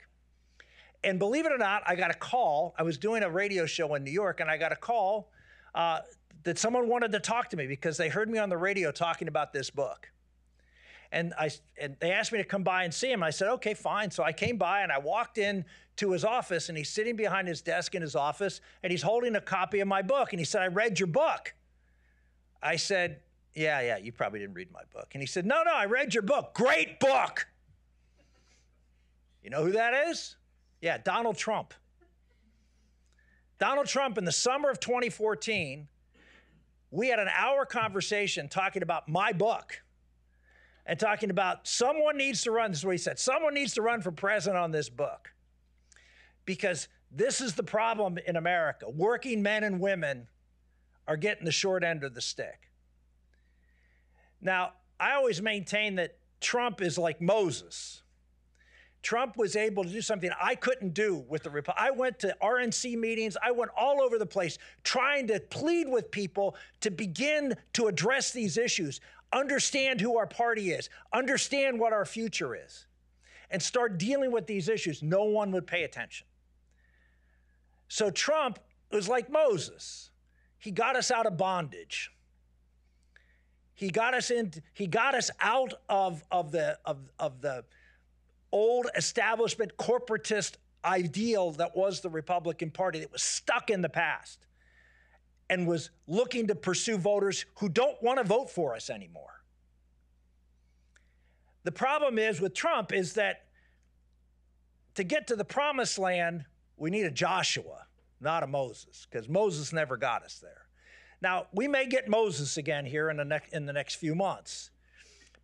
And believe it or not, I got a call. I was doing a radio show in New York, and I got a call that someone wanted to talk to me because they heard me on the radio talking about this book. And they asked me to come by and see him. I said, okay, fine. So I came by and I walked in to his office, and he's sitting behind his desk in his office, and he's holding a copy of my book. And he said, I read your book. I said, yeah, you probably didn't read my book. And he said, no, I read your book. Great book. You know who that is? Yeah, Donald Trump. Donald Trump, in the summer of 2014, we had an hour conversation talking about my book. And talking about someone needs to run, this is what he said, someone needs to run for president on this book. Because this is the problem in America. Working men and women are getting the short end of the stick. Now, I always maintain that Trump is like Moses. Trump was able to do something I couldn't do with the Republic. I went to RNC meetings. I went all over the place trying to plead with people to begin to address these issues, understand who our party is, understand what our future is, and start dealing with these issues. No one would pay attention. So Trump was like Moses. He got us out of bondage. He got us in. He got us out of the old establishment corporatist ideal that was the Republican Party, that was stuck in the past and was looking to pursue voters who don't want to vote for us anymore. The problem is with Trump is that to get to the promised land, we need a Joshua, not a Moses, because Moses never got us there. Now, we may get Moses again here in the next few months,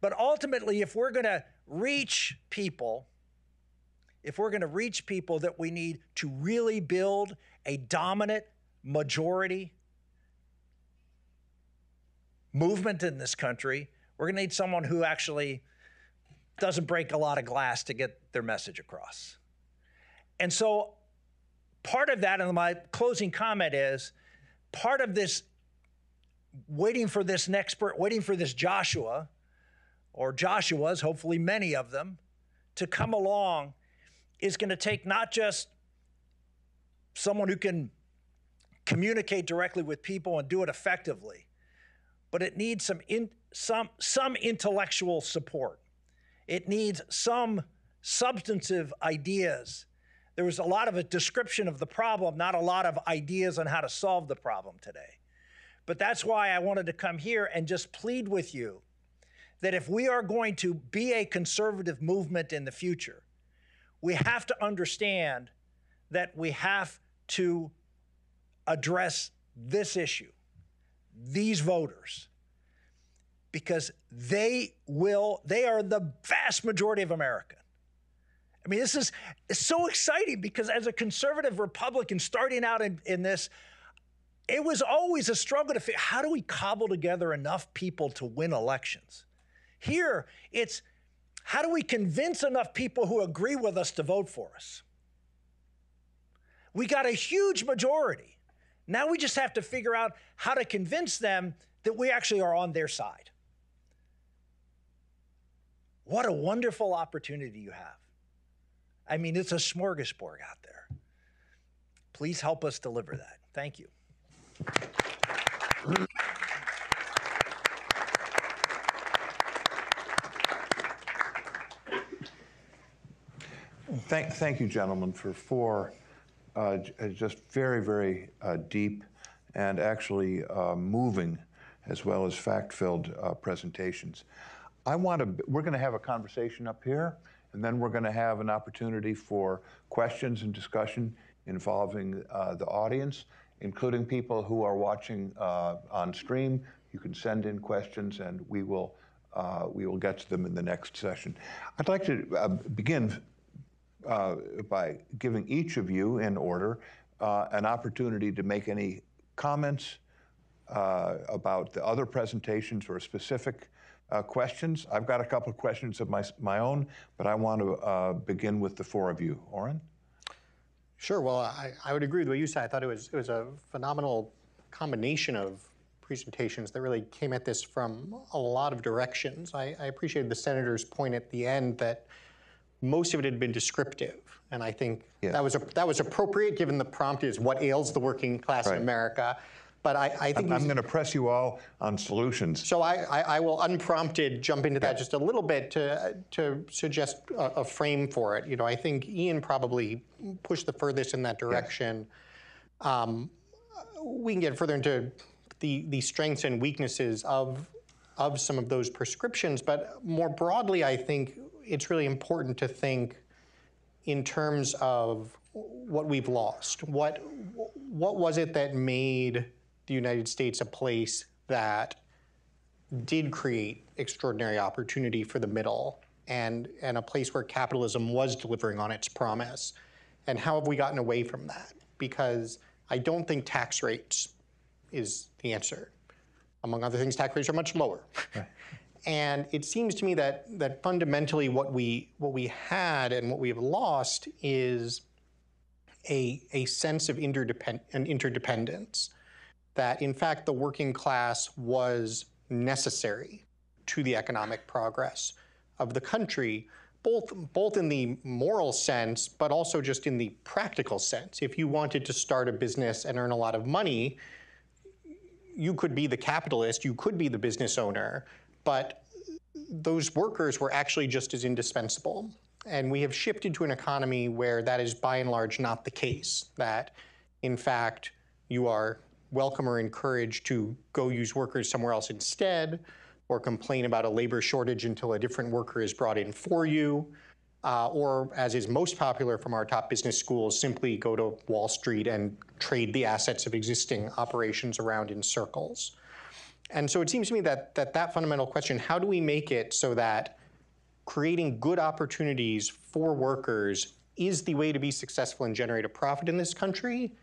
but ultimately, if we're going to reach people, that we need to really build a dominant majority movement in this country, we're going to need someone who actually doesn't break a lot of glass to get their message across. And so part of that, and my closing comment is, part of this waiting for this next, waiting for this Joshua, or Joshuas, hopefully many of them, to come along is going to take not just someone who can communicate directly with people and do it effectively, but it needs some intellectual support. It needs some substantive ideas. There was a lot of a description of the problem, not a lot of ideas on how to solve the problem today. But that's why I wanted to come here and just plead with you that if we are going to be a conservative movement in the future, we have to understand that we have to address this issue, these voters, because they are the vast majority of America. I mean, this is so exciting because as a conservative Republican starting out in this, it was always a struggle to figure, how do we cobble together enough people to win elections? Here, it's how do we convince enough people who agree with us to vote for us? We got a huge majority. Now we just have to figure out how to convince them that we actually are on their side. What a wonderful opportunity you have. I mean, it's a smorgasbord out there. Please help us deliver that. Thank you. Thank you, gentlemen, for four just very, very deep and actually moving, as well as fact-filled presentations. We're going to have a conversation up here, and then we're going to have an opportunity for questions and discussion involving the audience, including people who are watching on stream. You can send in questions, and we will get to them in the next session. I'd like to begin by giving each of you, in order, an opportunity to make any comments about the other presentations or specific questions. I've got a couple of questions of my own, but I want to begin with the four of you. Oren? Sure. Well, I would agree with what you said. I thought it was a phenomenal combination of presentations that really came at this from a lot of directions. I appreciated the senator's point at the end that most of it had been descriptive, and I think that was appropriate given the prompt is what ails the working class in America. But I think I'm going to press you all on solutions. So I will unprompted jump into that just a little bit to suggest a frame for it. You know, I think Ian probably pushed the furthest in that direction. We can get further into the strengths and weaknesses of some of those prescriptions, but more broadly, I think it's really important to think in terms of what we've lost. What was it that made the United States a place that did create extraordinary opportunity for the middle and a place where capitalism was delivering on its promise? And how have we gotten away from that? Because I don't think tax rates is the answer. Among other things, tax rates are much lower. Right. And it seems to me that fundamentally what we had and what we have lost is a sense of interdependence. That, in fact, the working class was necessary to the economic progress of the country, both in the moral sense, but also just in the practical sense. If you wanted to start a business and earn a lot of money, you could be the capitalist, you could be the business owner, but those workers were actually just as indispensable. And we have shifted to an economy where that is by and large not the case, that, in fact, you are welcome or encouraged to go use workers somewhere else instead, or complain about a labor shortage until a different worker is brought in for you, or, as is most popular from our top business schools, simply go to Wall Street and trade the assets of existing operations around in circles. And so it seems to me that fundamental question, how do we make it so that creating good opportunities for workers is the way to be successful and generate a profit in this country,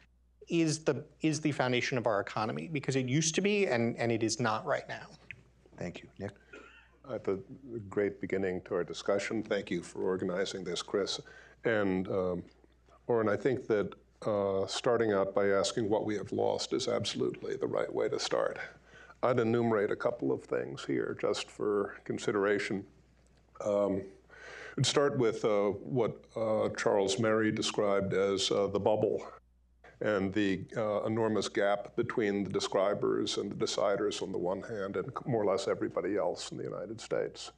is the foundation of our economy, because it used to be and it is not right now. Thank you. Nick? At the great beginning to our discussion, thank you for organizing this, Chris. And Oren, I think that starting out by asking what we have lost is absolutely the right way to start. I'd enumerate a couple of things here just for consideration. I'd start with what Charles Murray described as the bubble, and the enormous gap between the describers and the deciders on the one hand, and more or less everybody else in the United States.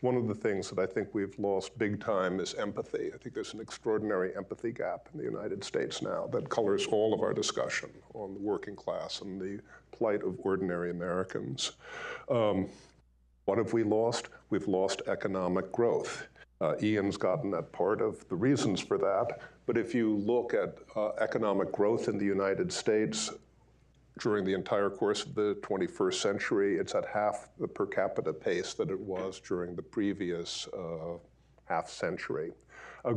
One of the things that I think we've lost big time is empathy. I think there's an extraordinary empathy gap in the United States now that colors all of our discussion on the working class and the plight of ordinary Americans. What have we lost? We've lost economic growth. Ian's gotten at part of the reasons for that. But if you look at economic growth in the United States during the entire course of the 21st century, it's at half the per capita pace that it was during the previous half century.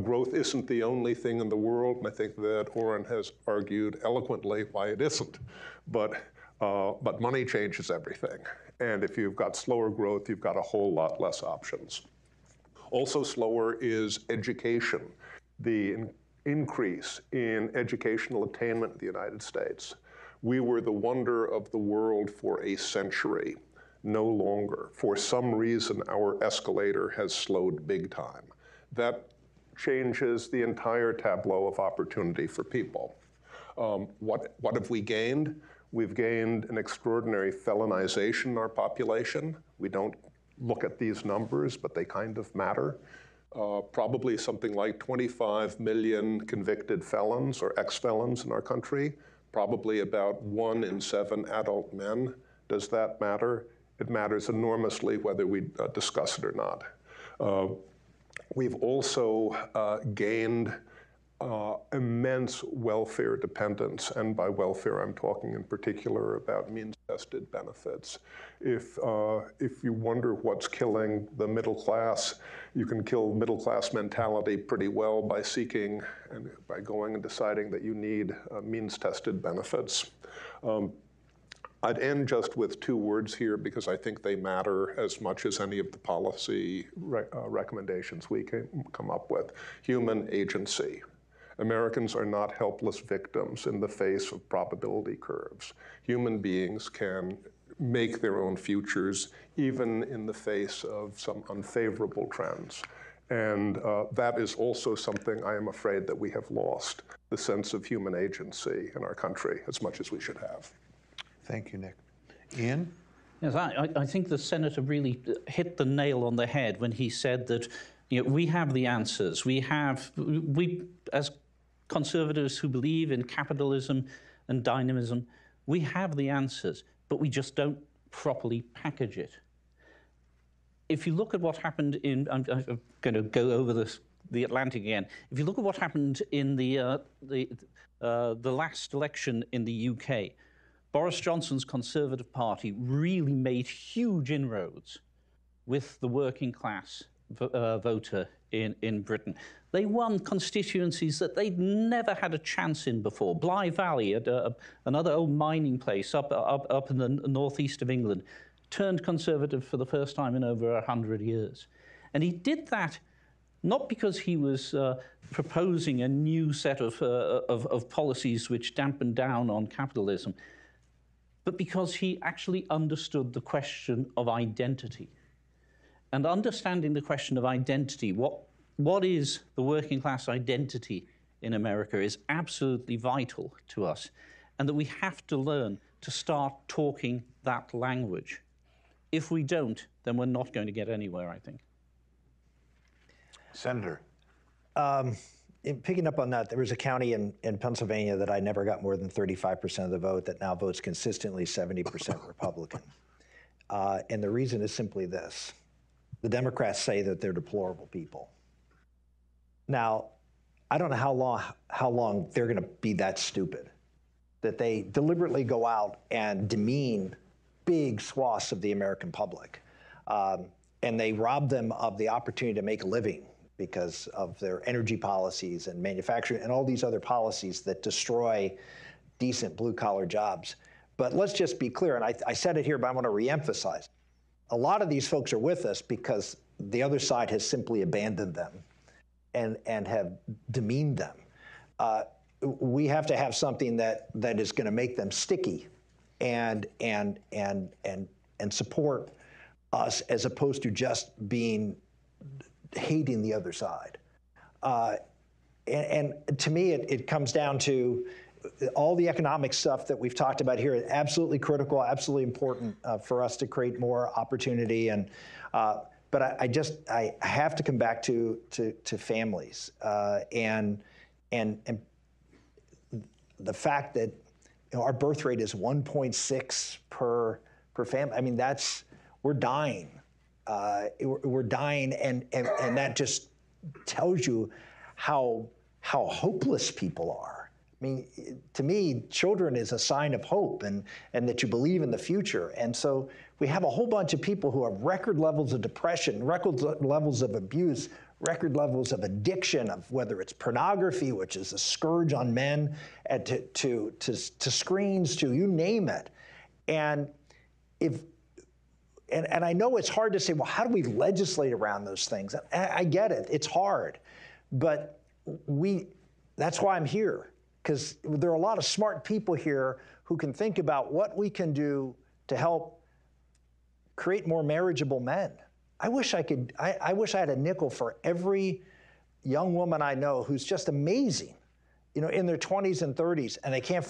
Growth isn't the only thing in the world, and I think that Oren has argued eloquently why it isn't. But money changes everything. And if you've got slower growth, you've got a whole lot less options. Also slower is education. The increase in educational attainment in the United States. We were the wonder of the world for a century, no longer. For some reason, our escalator has slowed big time. That changes the entire tableau of opportunity for people. What have we gained? We've gained an extraordinary felonization in our population. We don't look at these numbers, but they kind of matter. Probably something like 25 million convicted felons or ex-felons in our country, probably about 1 in 7 adult men. Does that matter? It matters enormously whether we discuss it or not. We've also gained immense welfare dependence, and by welfare I'm talking in particular about means-tested benefits. If you wonder what's killing the middle class, you can kill middle-class mentality pretty well by seeking and by going and deciding that you need means-tested benefits. I'd end just with 2 words here because I think they matter as much as any of the policy recommendations we can come up with. Human agency. Americans are not helpless victims in the face of probability curves. Human beings can make their own futures, even in the face of some unfavorable trends. And that is also something I am afraid that we have lost, the sense of human agency in our country as much as we should have. Thank you, Nick. Ian? Yes, I think the senator really hit the nail on the head when he said that, you know, we have the answers. We as conservatives who believe in capitalism and dynamism, we have the answers, but we just don't properly package it. If you look at what happened in, I'm going to go over this, the Atlantic again. If you look at what happened in the last election in the UK, Boris Johnson's Conservative Party really made huge inroads with the working class voter in Britain. They won constituencies that they'd never had a chance in before. Bly Valley, another old mining place up in the northeast of England, turned Conservative for the first time in over 100 years. And he did that not because he was proposing a new set of policies which dampened down on capitalism, but because he actually understood the question of identity. And understanding the question of identity, what is the working class identity in America, is absolutely vital to us, and that we have to learn to start talking that language. If we don't, then we're not going to get anywhere, I think. Senator. Picking up on that, there was a county in Pennsylvania that I never got more than 35% of the vote that now votes consistently 70% Republican. And the reason is simply this. The Democrats say that they're deplorable people. Now, I don't know how long they're going to be that stupid, that they deliberately go out and demean big swaths of the American public. And they rob them of the opportunity to make a living because of their energy policies and manufacturing and all these other policies that destroy decent blue-collar jobs. But let's just be clear, and I said it here, but I want to reemphasize. A lot of these folks are with us because the other side has simply abandoned them and have demeaned them. We have to have something that is going to make them sticky and support us, as opposed to just hating the other side. And to me, it comes down to all the economic stuff that we've talked about here is absolutely critical, absolutely important for us to create more opportunity. And but I have to come back to families and the fact that, you know, our birth rate is 1.6 per family. I mean, that's, we're dying. We're dying, and that just tells you how hopeless people are. I mean, to me, children is a sign of hope and that you believe in the future. And so we have a whole bunch of people who have record levels of depression, record levels of abuse, record levels of addiction, of whether it's pornography, which is a scourge on men, and to screens, to you name it. And I know it's hard to say, well, how do we legislate around those things? I get it. It's hard. But that's why I'm here, because there are a lot of smart people here who can think about what we can do to help create more marriageable men. I wish I had a nickel for every young woman I know who's just amazing, you know, in their 20s and 30s, and they can't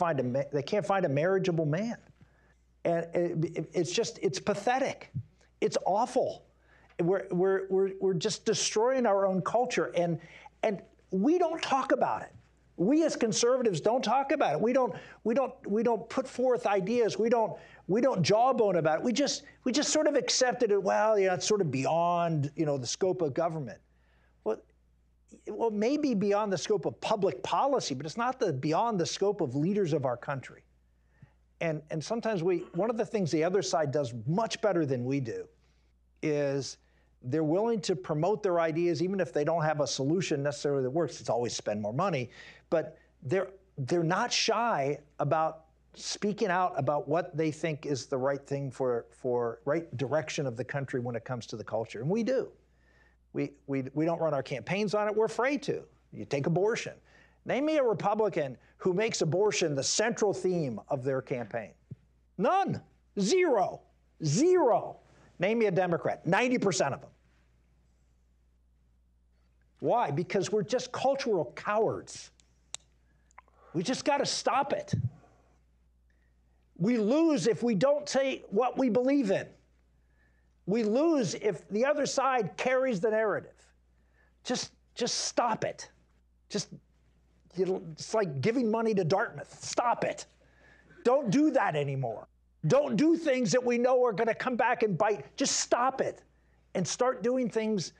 find a marriageable man. And it's pathetic. It's awful. We're just destroying our own culture, and we don't talk about it. We as conservatives don't talk about it. We don't put forth ideas. We don't jawbone about it. We just sort of accepted it. Well, yeah, it's sort of beyond, you know, the scope of government. Well, maybe beyond the scope of public policy, but it's not beyond the scope of leaders of our country. And sometimes one of the things the other side does much better than we do is they're willing to promote their ideas, even if they don't have a solution necessarily that works. It's always spend more money. But they're not shy about speaking out about what they think is the right thing for right direction of the country when it comes to the culture. And we do. We don't run our campaigns on it. We're afraid to. You take abortion. Name me a Republican who makes abortion the central theme of their campaign. None. Zero. Zero. Name me a Democrat, 90% of them. Why? Because we're just cultural cowards. We just got to stop it. We lose if we don't say what we believe in. We lose if the other side carries the narrative. Just stop it. Just, you know, it's like giving money to Dartmouth. Stop it. Don't do that anymore. Don't do things that we know are going to come back and bite. Just stop it and start doing things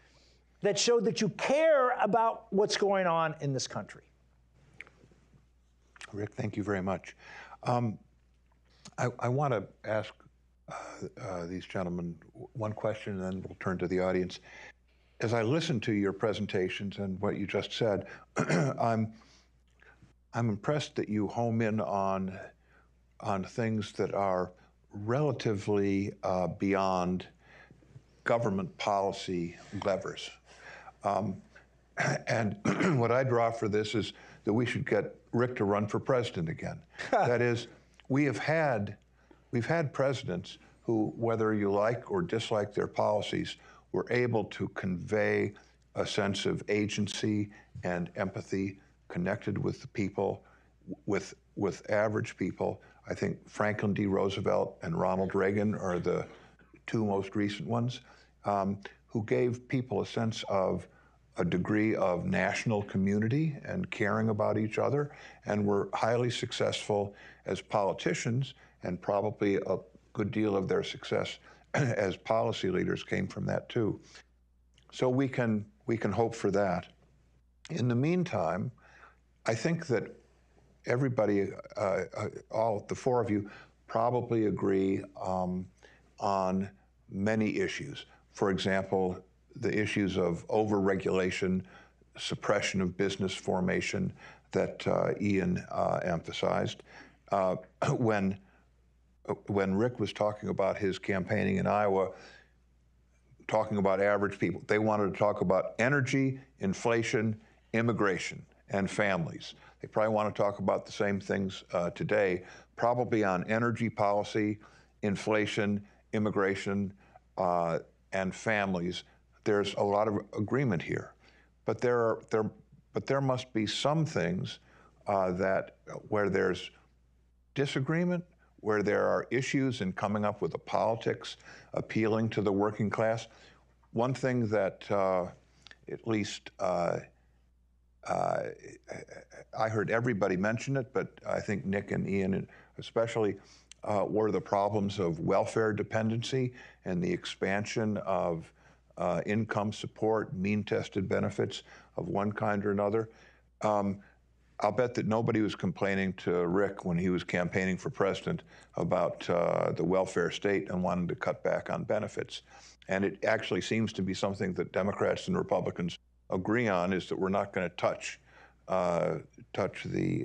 that show that you care about what's going on in this country. Rick, thank you very much. I want to ask these gentlemen one question, and then we'll turn to the audience. As I listen to your presentations and what you just said, I'm impressed that you home in on things that are relatively beyond government policy levers. And what I draw for this is that we should get Rick to run for president again. That is, we've had presidents who, whether you like or dislike their policies, were able to convey a sense of agency and empathy, connected with the people, with average people. I think Franklin D. Roosevelt and Ronald Reagan are the two most recent ones, who gave people a sense of a degree of national community and caring about each other, and were highly successful as politicians, and probably a good deal of their success as policy leaders came from that too. So we can hope for that. In the meantime, I think that everybody, all the four of you, probably agree on many issues. For example, the issues of overregulation, suppression of business formation that Ian emphasized. When Rick was talking about his campaigning in Iowa, talking about average people, they wanted to talk about energy, inflation, immigration, and families. They probably want to talk about the same things today, probably on energy policy, inflation, immigration, and families. There's a lot of agreement here, but there must be some things where there's disagreement, where there are issues in coming up with a politics appealing to the working class. One thing that at least I heard everybody mention it, but I think Nick and Ian especially, were the problems of welfare dependency and the expansion of income support, mean-tested benefits of one kind or another. I'll bet that nobody was complaining to Rick when he was campaigning for president about the welfare state and wanting to cut back on benefits. And it actually seems to be something that Democrats and Republicans agree on, is that we're not going to touch the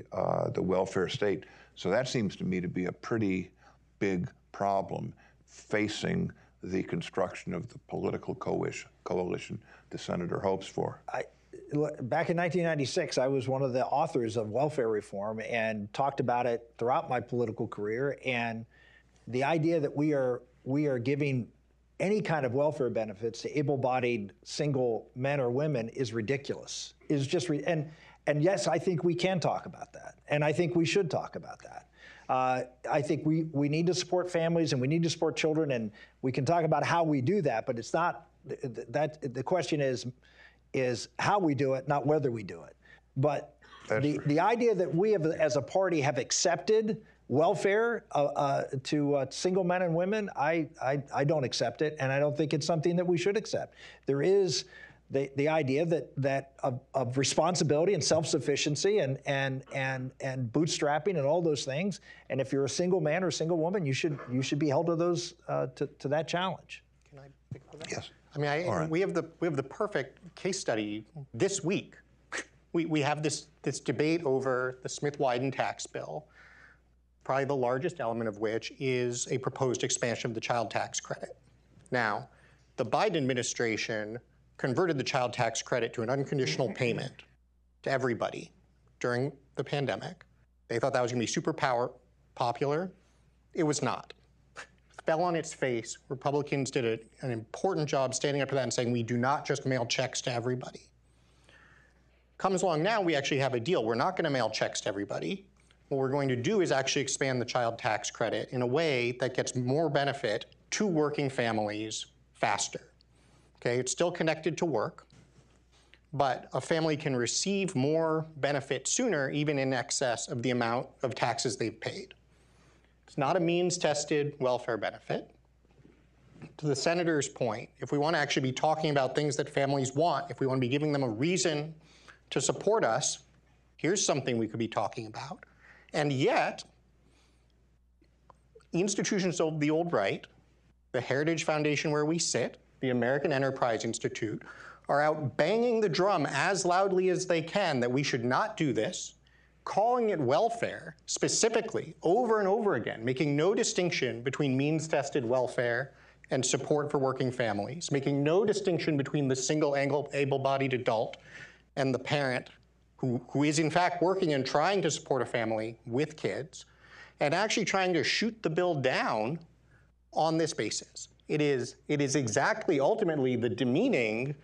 welfare state. So that seems to me to be a pretty big problem facing the construction of the political coalition the senator hopes for. Back in 1996, I was one of the authors of welfare reform and talked about it throughout my political career. And the idea that we are giving any kind of welfare benefits to able-bodied single men or women is ridiculous. Is just and yes, I think we can talk about that, and I think we should talk about that. I think we need to support families and we need to support children, and we can talk about how we do that. But it's not that the question is how we do it, not whether we do it. But the idea that we have, as a party, have accepted welfare to single men and women, I don't accept it, and I don't think it's something that we should accept. There is the idea of responsibility and self-sufficiency and bootstrapping and all those things. And if you're a single man or a single woman, you should be held to those to that challenge. Can I pick up that? Yes. I mean, right. we have the perfect case study this week. We have this debate over the Smith-Wyden tax bill, probably the largest element of which is a proposed expansion of the child tax credit. Now, the Biden administration converted the child tax credit to an unconditional payment to everybody during the pandemic. They thought that was going to be super popular. It was not. It fell on its face. Republicans did an important job standing up to that and saying, we do not just mail checks to everybody. Comes along now, we actually have a deal. We're not going to mail checks to everybody. What we're going to do is actually expand the child tax credit in a way that gets more benefit to working families faster. Okay, it's still connected to work, but a family can receive more benefit sooner, even in excess of the amount of taxes they've paid. It's not a means-tested welfare benefit. To the senator's point, if we want to actually be talking about things that families want, if we want to be giving them a reason to support us, here's something we could be talking about. And yet, institutions of the old right, the Heritage Foundation where we sit, the American Enterprise Institute, are out banging the drum as loudly as they can that we should not do this, calling it welfare specifically over and over again, making no distinction between means-tested welfare and support for working families, making no distinction between the single able-bodied adult and the parent who is in fact working and trying to support a family with kids, and actually trying to shoot the bill down on this basis. It is exactly ultimately the demeaning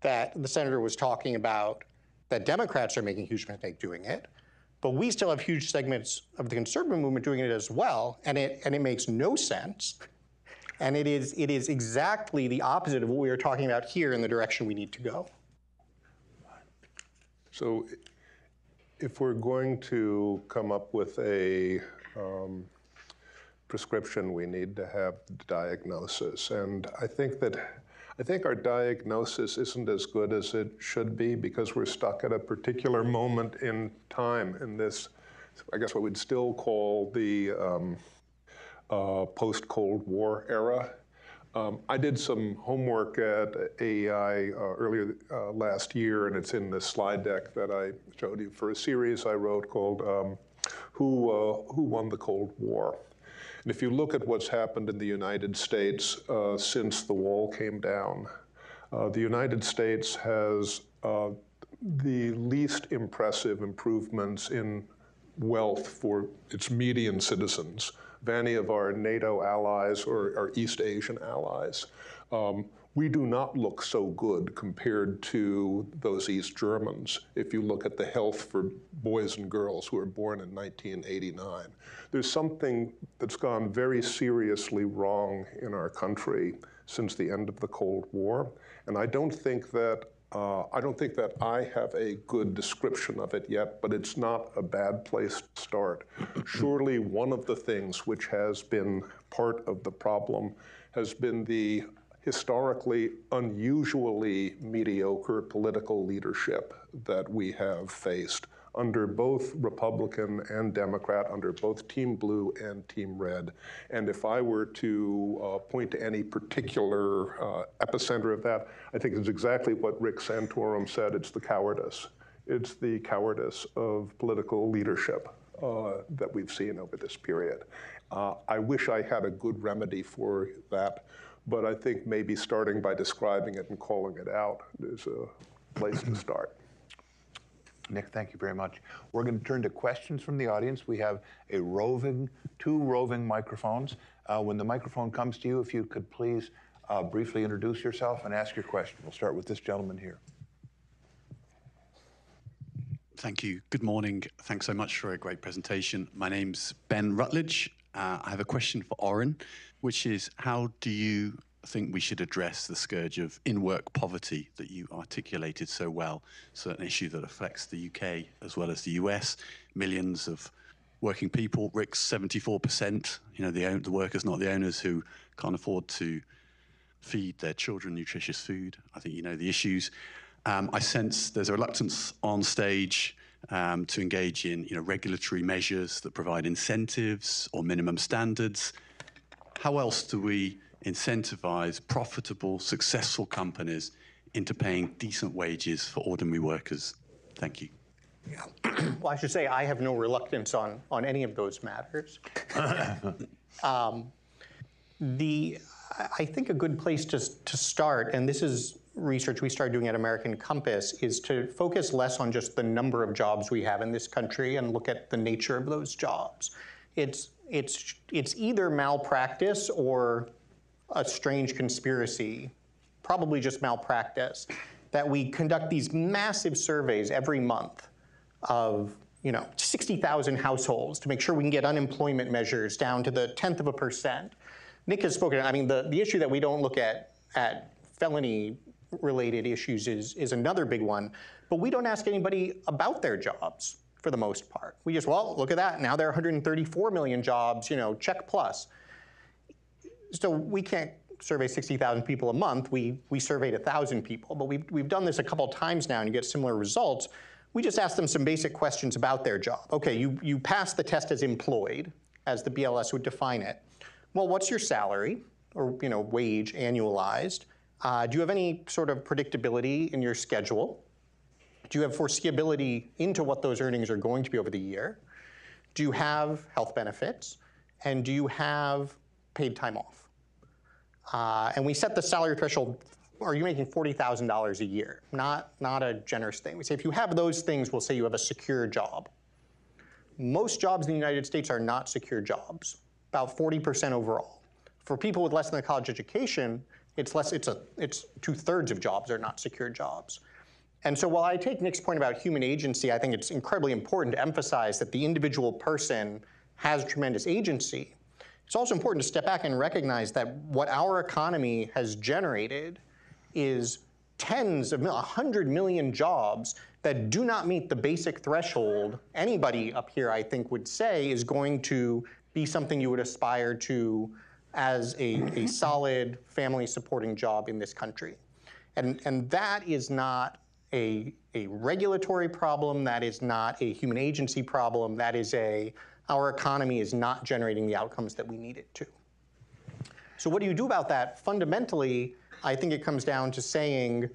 that the senator was talking about, that Democrats are making a huge mistake doing it, but we still have huge segments of the conservative movement doing it as well, and it makes no sense. And it is exactly the opposite of what we are talking about here in the direction we need to go. So if we're going to come up with a prescription, we need to have the diagnosis. And I think our diagnosis isn't as good as it should be because we're stuck at a particular moment in time in this, I guess what we'd still call the post-Cold War era. I did some homework at AEI earlier last year, and it's in the slide deck that I showed you for a series I wrote called Who Won the Cold War? And if you look at what's happened in the United States since the wall came down, the United States has the least impressive improvements in wealth for its median citizens than any of our NATO allies or our East Asian allies. We do not look so good compared to those East Germans if you look at the health for boys and girls who were born in 1989. There's something that's gone very seriously wrong in our country since the end of the Cold War, and I don't think that I have a good description of it yet, but it's not a bad place to start. Surely one of the things which has been part of the problem has been the historically unusually mediocre political leadership that we have faced under both Republican and Democrat, under both Team Blue and Team Red. And if I were to point to any particular epicenter of that, I think it's exactly what Rick Santorum said. It's the cowardice. It's the cowardice of political leadership that we've seen over this period. I wish I had a good remedy for that, but I think maybe starting by describing it and calling it out is a place to start. Nick, thank you very much. We're going to turn to questions from the audience. We have a two roving microphones. When the microphone comes to you, if you could please briefly introduce yourself and ask your question. We'll start with this gentleman here. Thank you. Good morning. Thanks so much for a great presentation. My name's Ben Rutledge. I have a question for Oren, which is, how do you think we should address the scourge of in-work poverty that you articulated so well? So an issue that affects the UK as well as the US, millions of working people. Rick's 74%, you know, the workers, not the owners, who can't afford to feed their children nutritious food. I think you know the issues. I sense there's a reluctance on stage to engage in, you know, regulatory measures that provide incentives or minimum standards. How else do we incentivize profitable, successful companies into paying decent wages for ordinary workers? Thank you. Yeah. Well, I should say I have no reluctance on any of those matters. I think a good place to start, and this is research we started doing at American Compass, is to focus less on just the number of jobs we have in this country and look at the nature of those jobs. It's either malpractice or a strange conspiracy, probably just malpractice, that we conduct these massive surveys every month of 60,000 households to make sure we can get unemployment measures down to the 1/10%. Nick has spoken, I mean, the issue that we don't look at felony-related issues is another big one, but we don't ask anybody about their jobs for the most part. We just, well, look at that, now there are 134 million jobs, check plus. So we can't survey 60,000 people a month, we surveyed 1,000 people, but we've done this a couple times now and you get similar results. We just asked them some basic questions about their job. Okay, you passed the test as employed, as the BLS would define it. Well, what's your salary or wage annualized? Do you have any sort of predictability in your schedule? Do you have foreseeability into what those earnings are going to be over the year? Do you have health benefits? And do you have paid time off? And we set the salary threshold. Are you making $40,000 a year? Not a generous thing. We say if you have those things, we'll say you have a secure job. Most jobs in the United States are not secure jobs, about 40% overall. For people with less than a college education, it's 2/3 of jobs are not secure jobs. And so while I take Nick's point about human agency, I think it's incredibly important to emphasize that the individual person has tremendous agency. It's also important to step back and recognize that what our economy has generated is tens of 100 million jobs that do not meet the basic threshold anybody up here, I think, would say is going to be something you would aspire to as a solid family-supporting job in this country. And that is not a regulatory problem. That is not a human agency problem. That is our economy is not generating the outcomes that we need it to. So what do you do about that? Fundamentally, I think it comes down to saying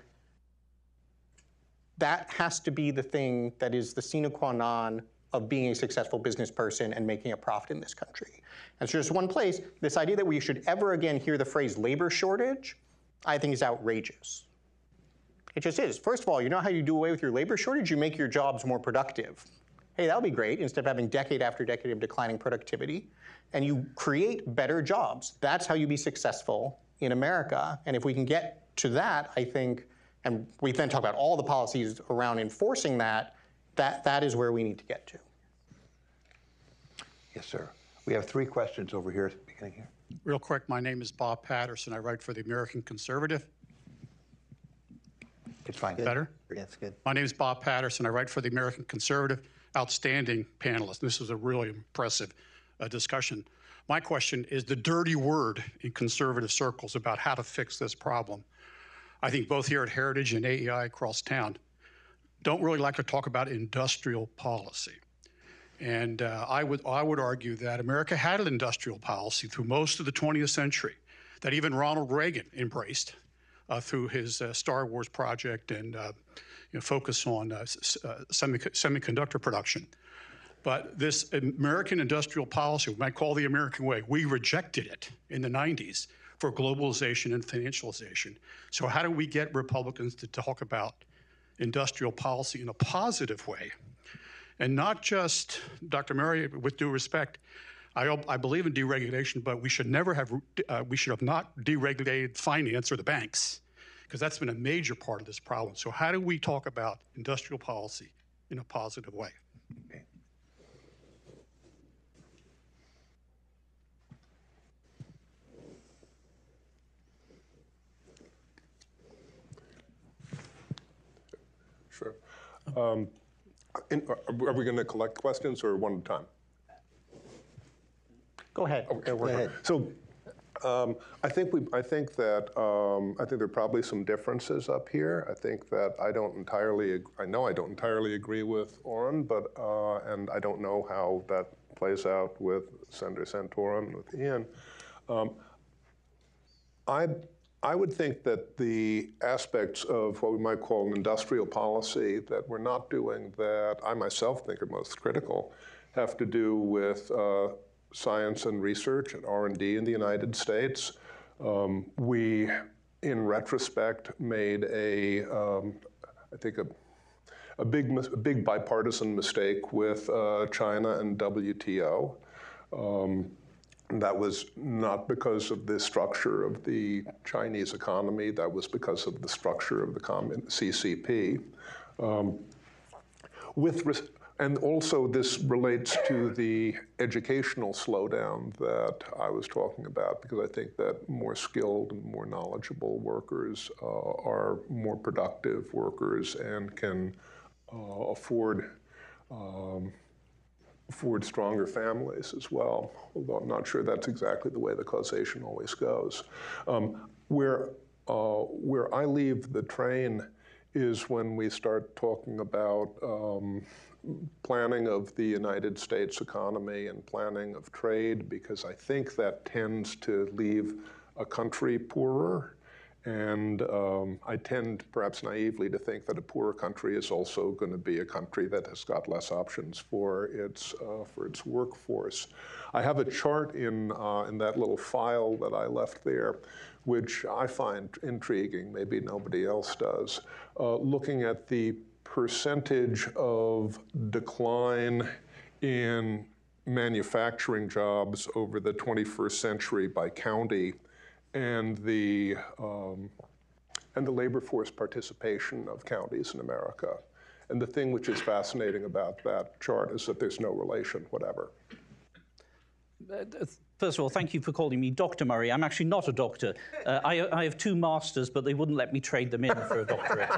that has to be the thing that is the sine qua non of being a successful business person and making a profit in this country. And so just one place, this idea that we should ever again hear the phrase labor shortage, I think is outrageous. It just is. First of all, you know how you do away with your labor shortage? You make your jobs more productive. Hey, that'll be great, instead of having decade after decade of declining productivity. And you create better jobs. That's how you be successful in America. And if we can get to that, I think, and we then talk about all the policies around enforcing that is where we need to get to. Yes, sir. We have three questions over here at the beginning here. Real quick, my name is Bob Patterson. I write for the American Conservative. It's fine. Good. Better? That's good. My name is Bob Patterson. I write for the American Conservative. Outstanding panelist. This was a really impressive discussion. My question is the dirty word in conservative circles about how to fix this problem. I think both here at Heritage and AEI across town don't really like to talk about industrial policy. And I would argue that America had an industrial policy through most of the 20th century that even Ronald Reagan embraced through his Star Wars project and focus on semiconductor production. But this American industrial policy, we might call the American way, we rejected it in the 90s for globalization and financialization. So how do we get Republicans to talk about industrial policy in a positive way? And not just, Dr. Murray, with due respect, I believe in deregulation, but we should never have, we should not have deregulated finance or the banks, because that's been a major part of this problem. So how do we talk about industrial policy in a positive way? Okay. Sure. Are we going to collect questions or one at a time? Go ahead. Okay. Go ahead. So. I think there are probably some differences up here. I think that I know I don't entirely agree with Oren, but and I don't know how that plays out with Senator Santorum, with Ian. I would think that the aspects of what we might call an industrial policy that we're not doing that I myself think are most critical have to do with science and research and R&D in the United States. We, in retrospect, made I think a big bipartisan mistake with China and WTO. That was not because of the structure of the Chinese economy. That was because of the structure of the CCP. And also this relates to the educational slowdown that I was talking about, because I think that more skilled and more knowledgeable workers are more productive workers and can afford stronger families as well, although I'm not sure that's exactly the way the causation always goes. Where I leave the train is when we start talking about planning of the United States economy and planning of trade, because I think that tends to leave a country poorer. And I tend, perhaps naively, to think that a poorer country is also going to be a country that has got less options for its workforce. I have a chart in that little file that I left there, which I find intriguing. Maybe nobody else does. Looking at the percentage of decline in manufacturing jobs over the 21st century by county, and the labor force participation of counties in America. And the thing which is fascinating about that chart is that there's no relation whatever. First of all, thank you for calling me Dr. Murray. I'm actually not a doctor. I have two masters, but they wouldn't let me trade them in for a doctorate.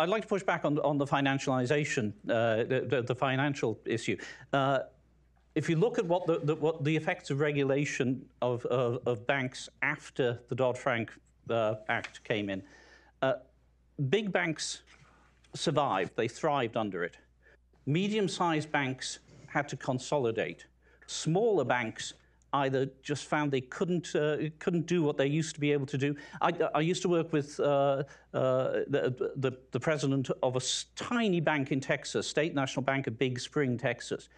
I'd like to push back on the financialization, the financial issue. If you look at what the effects of regulation of banks after the Dodd-Frank Act came in, big banks survived. They thrived under it. Medium-sized banks had to consolidate. Smaller banks either just found they couldn't do what they used to be able to do. I used to work with the president of a tiny bank in Texas, State National Bank of Big Spring, Texas.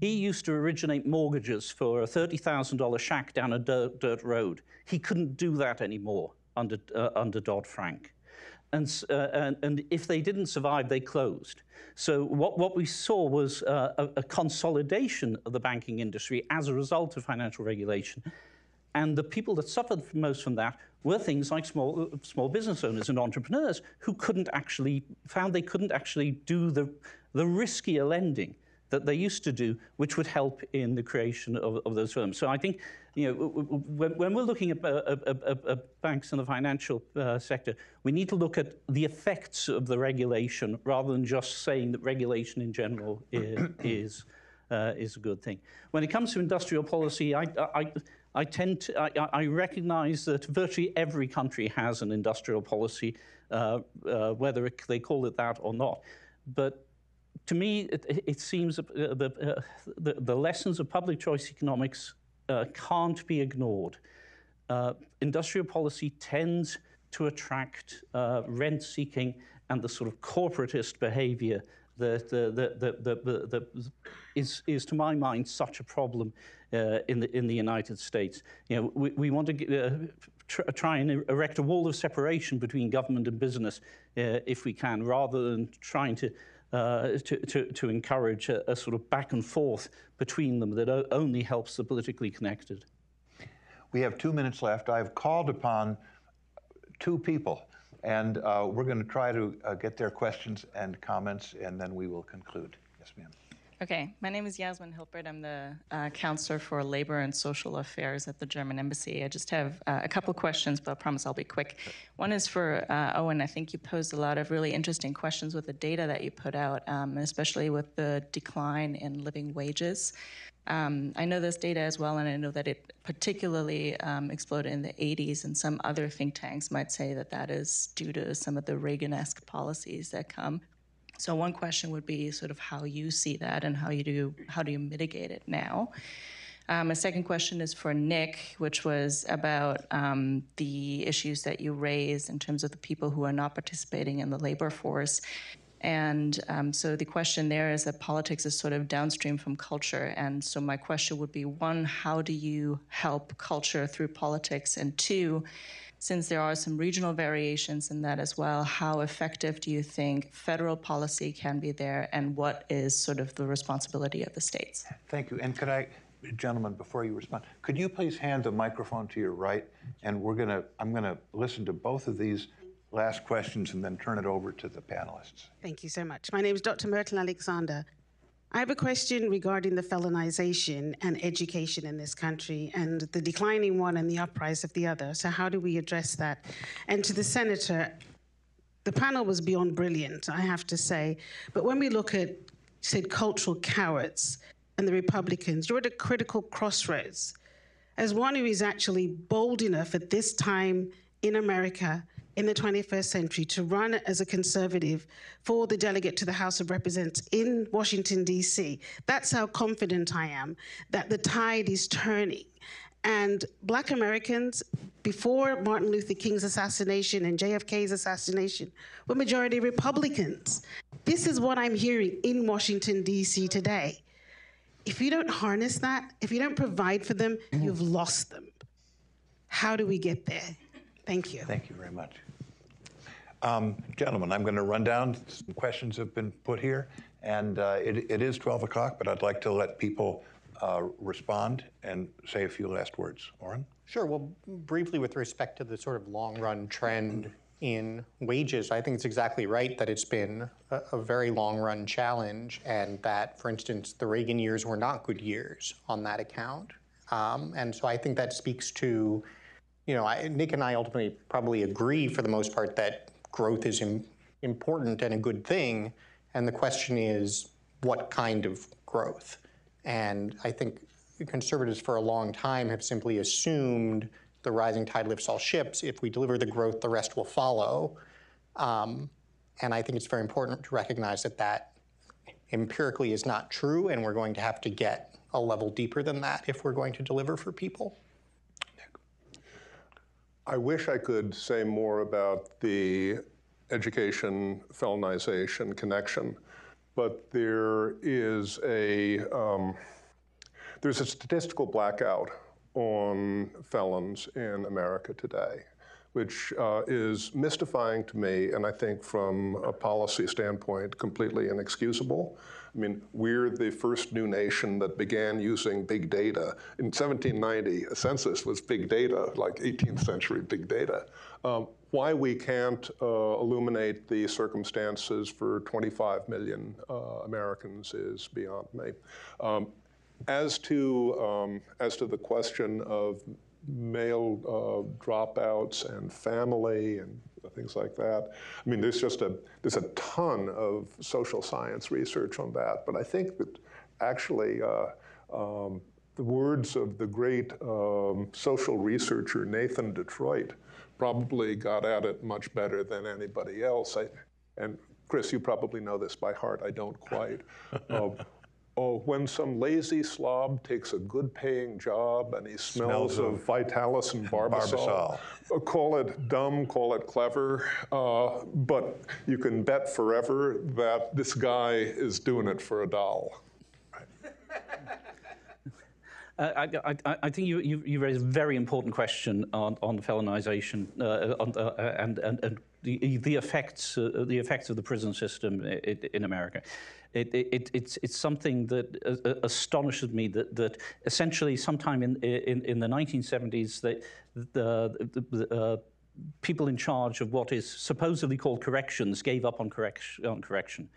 He used to originate mortgages for a $30,000 shack down a dirt road. He couldn't do that anymore under Dodd-Frank. And if they didn't survive, they closed. So what we saw was a consolidation of the banking industry as a result of financial regulation. And the people that suffered most from that were things like small business owners and entrepreneurs who found they couldn't actually do the riskier lending that they used to do, which would help in the creation of those firms. So I think, you know, when we're looking at banks and the financial sector, we need to look at the effects of the regulation rather than just saying that regulation in general is a good thing. When it comes to industrial policy, I recognize that virtually every country has an industrial policy, whether they call it that or not. But to me, it seems the lessons of public choice economics can't be ignored. Industrial policy tends to attract rent-seeking and the sort of corporatist behavior that is, to my mind, such a problem in the United States. You know, we want to try and erect a wall of separation between government and business if we can, rather than trying to encourage a sort of back and forth between them that only helps the politically connected. We have 2 minutes left. I've called upon two people, and we're going to try to get their questions and comments, and then we will conclude. Yes, ma'am. Okay. My name is Yasmin Hilpert. I'm the counselor for labor and social affairs at the German embassy. I just have a couple questions, but I promise I'll be quick. One is for Owen. I think you posed a lot of really interesting questions with the data that you put out, especially with the decline in living wages. I know this data as well, and I know that it particularly exploded in the 80s, and some other think tanks might say that that is due to some of the Reagan-esque policies that come. So one question would be sort of how you see that and how do you mitigate it now? A second question is for Nick, which was about the issues that you raised in terms of the people who are not participating in the labor force. And so the question there is that politics is sort of downstream from culture. And so my question would be, one, how do you help culture through politics? And two, since there are some regional variations in that as well, how effective do you think federal policy can be there, and what is sort of the responsibility of the states? Thank you. And could I gentleman, before you respond, could you please hand the microphone to your right, and we're gonna, I'm gonna listen to both of these last questions and then turn it over to the panelists. Thank you so much. My name is Dr. Myrtle Alexander. I have a question regarding the felonization and education in this country, and the declining one and the uprise of the other. So how do we address that? And to the senator, the panel was beyond brilliant, I have to say. But when we look at, said, cultural cowards and the Republicans, you're at a critical crossroads. As one who is actually bold enough at this time in America, in the 21st century, to run as a conservative for the delegate to the House of Representatives in Washington, DC. That's how confident I am that the tide is turning. And Black Americans, before Martin Luther King's assassination and JFK's assassination, were majority Republicans. This is what I'm hearing in Washington, DC today. If you don't harness that, if you don't provide for them, you've lost them. How do we get there? Thank you. Thank you very much. Gentlemen, I'm going to run down. Some questions have been put here. And it is 12 o'clock, but I'd like to let people respond and say a few last words. Oren? Sure. Well, briefly, with respect to the sort of long-run trend in wages, I think it's exactly right that it's been a very long-run challenge, and that, for instance, the Reagan years were not good years on that account. And so I think that speaks to, you know, Nick and I ultimately probably agree for the most part that growth is important and a good thing. And the question is, what kind of growth? And I think conservatives for a long time have simply assumed the rising tide lifts all ships. If we deliver the growth, the rest will follow. And I think it's very important to recognize that that empirically is not true. And we're going to have to get a level deeper than that if we're going to deliver for people. I wish I could say more about the education felonization connection, but there is a there's a statistical blackout on felons in America today, which is mystifying to me, and I think from a policy standpoint completely inexcusable. I mean, we're the first new nation that began using big data. In 1790, a census was big data, like 18th century big data. Why we can't illuminate the circumstances for 25 million Americans is beyond me. As to the question of male dropouts and family and things like that. I mean, there's a ton of social science research on that. But I think that actually the words of the great social researcher Nathan Detroit probably got at it much better than anybody else. And Chris, you probably know this by heart. I don't quite. Oh, when some lazy slob takes a good-paying job and he smells of Vitalis and Barbasol. Call it dumb, call it clever, but you can bet forever that this guy is doing it for a doll. Right. I think you raised a very important question on felonization and the effects of the prison system in America. It's something that astonishes me that essentially sometime in the 1970s that the people in charge of what is supposedly called corrections gave up on correction.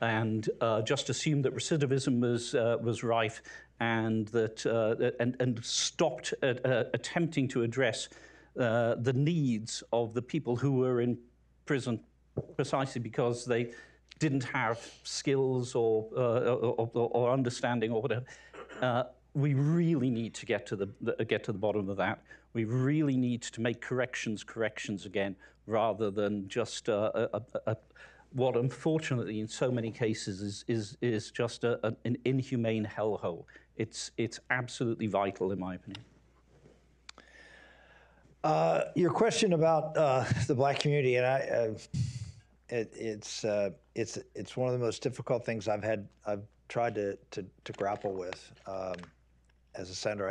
And just assumed that recidivism was rife, and that and stopped at, attempting to address the needs of the people who were in prison, precisely because they didn't have skills or understanding or whatever. We really need to get to the bottom of that. We really need to make corrections again, rather than just what unfortunately in so many cases is just an inhumane hellhole. It's absolutely vital in my opinion. Your question about the Black community, and it's one of the most difficult things I've tried to grapple with. As a senator,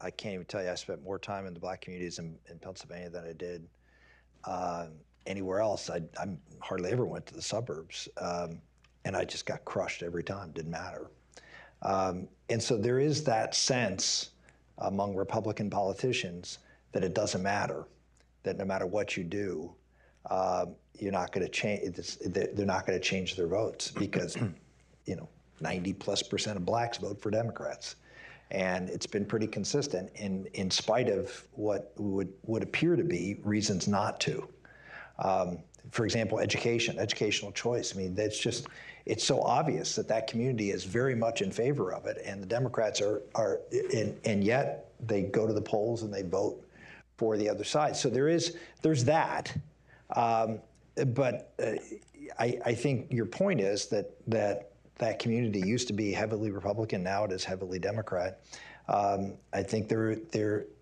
I can't even tell you, I spent more time in the Black communities in Pennsylvania than I did anywhere else. I hardly ever went to the suburbs, and I just got crushed every time. Didn't matter. And so there is that sense among Republican politicians that it doesn't matter, that no matter what you do, you're not going to change. They're not going to change their votes because, you know, 90+% of blacks vote for Democrats, and it's been pretty consistent in spite of what would appear to be reasons not to. For example, education, educational choice. I mean, that's just, it's so obvious that that community is very much in favor of it, and the Democrats are and yet they go to the polls and they vote for the other side. So there's that. But I think your point is that community used to be heavily Republican, now it is heavily Democrat. I think there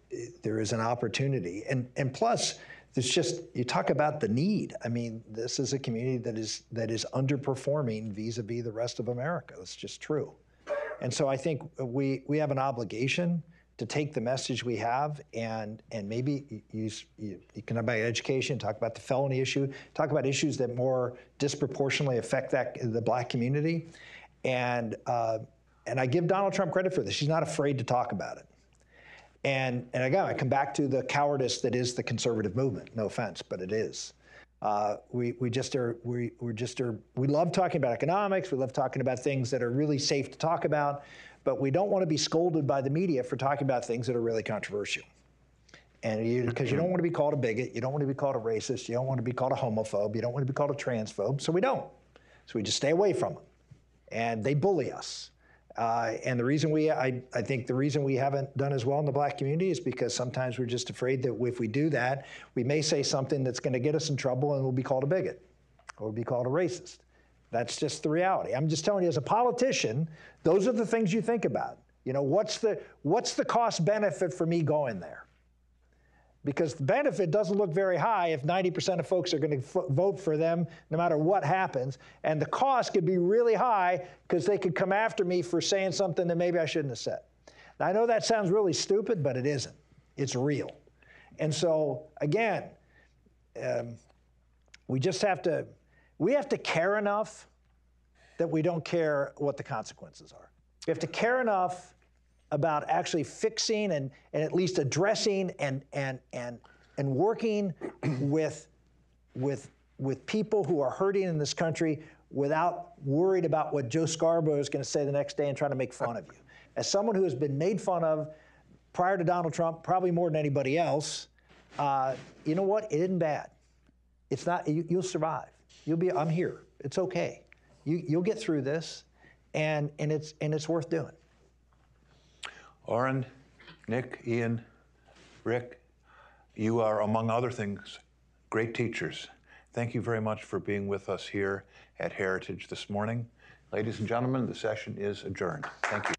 is an opportunity, and plus, it's just, you talk about the need. I mean, this is a community that is underperforming vis-a-vis the rest of America. It's just true. And so I think we have an obligation to take the message we have and maybe you can talk about education, talk about the felony issue, talk about issues that more disproportionately affect the black community. And I give Donald Trump credit for this. He's not afraid to talk about it. And again, I come back to the cowardice that is the conservative movement. No offense, but it is. We love talking about economics. We love talking about things that are really safe to talk about, but we don't want to be scolded by the media for talking about things that are really controversial. And because you don't want to be called a bigot, you don't want to be called a racist, you don't want to be called a homophobe, you don't want to be called a transphobe. So we don't. So we just stay away from them, and they bully us. And the reason I think the reason we haven't done as well in the black community is because sometimes we're just afraid that if we do that, we may say something that's going to get us in trouble and we'll be called a bigot or we'll be called a racist. That's just the reality. I'm just telling you, as a politician, those are the things you think about. You know, what's the cost benefit for me going there? Because the benefit doesn't look very high if 90% of folks are going to vote for them no matter what happens. And the cost could be really high because they could come after me for saying something that maybe I shouldn't have said. Now, I know that sounds really stupid, but it isn't. It's real. And so, again, we have to care enough that we don't care what the consequences are. We have to care enough about actually fixing and at least addressing and working with people who are hurting in this country without worried about what Joe Scarborough is going to say the next day and trying to make fun of you. As someone who has been made fun of prior to Donald Trump, probably more than anybody else, you know what? It isn't bad. It's not. You'll survive. I'm here. It's okay. You'll get through this, and it's worth doing. Oren, Nick, Ian, Rick, you are, among other things, great teachers. Thank you very much for being with us here at Heritage this morning. Ladies and gentlemen, the session is adjourned. Thank you.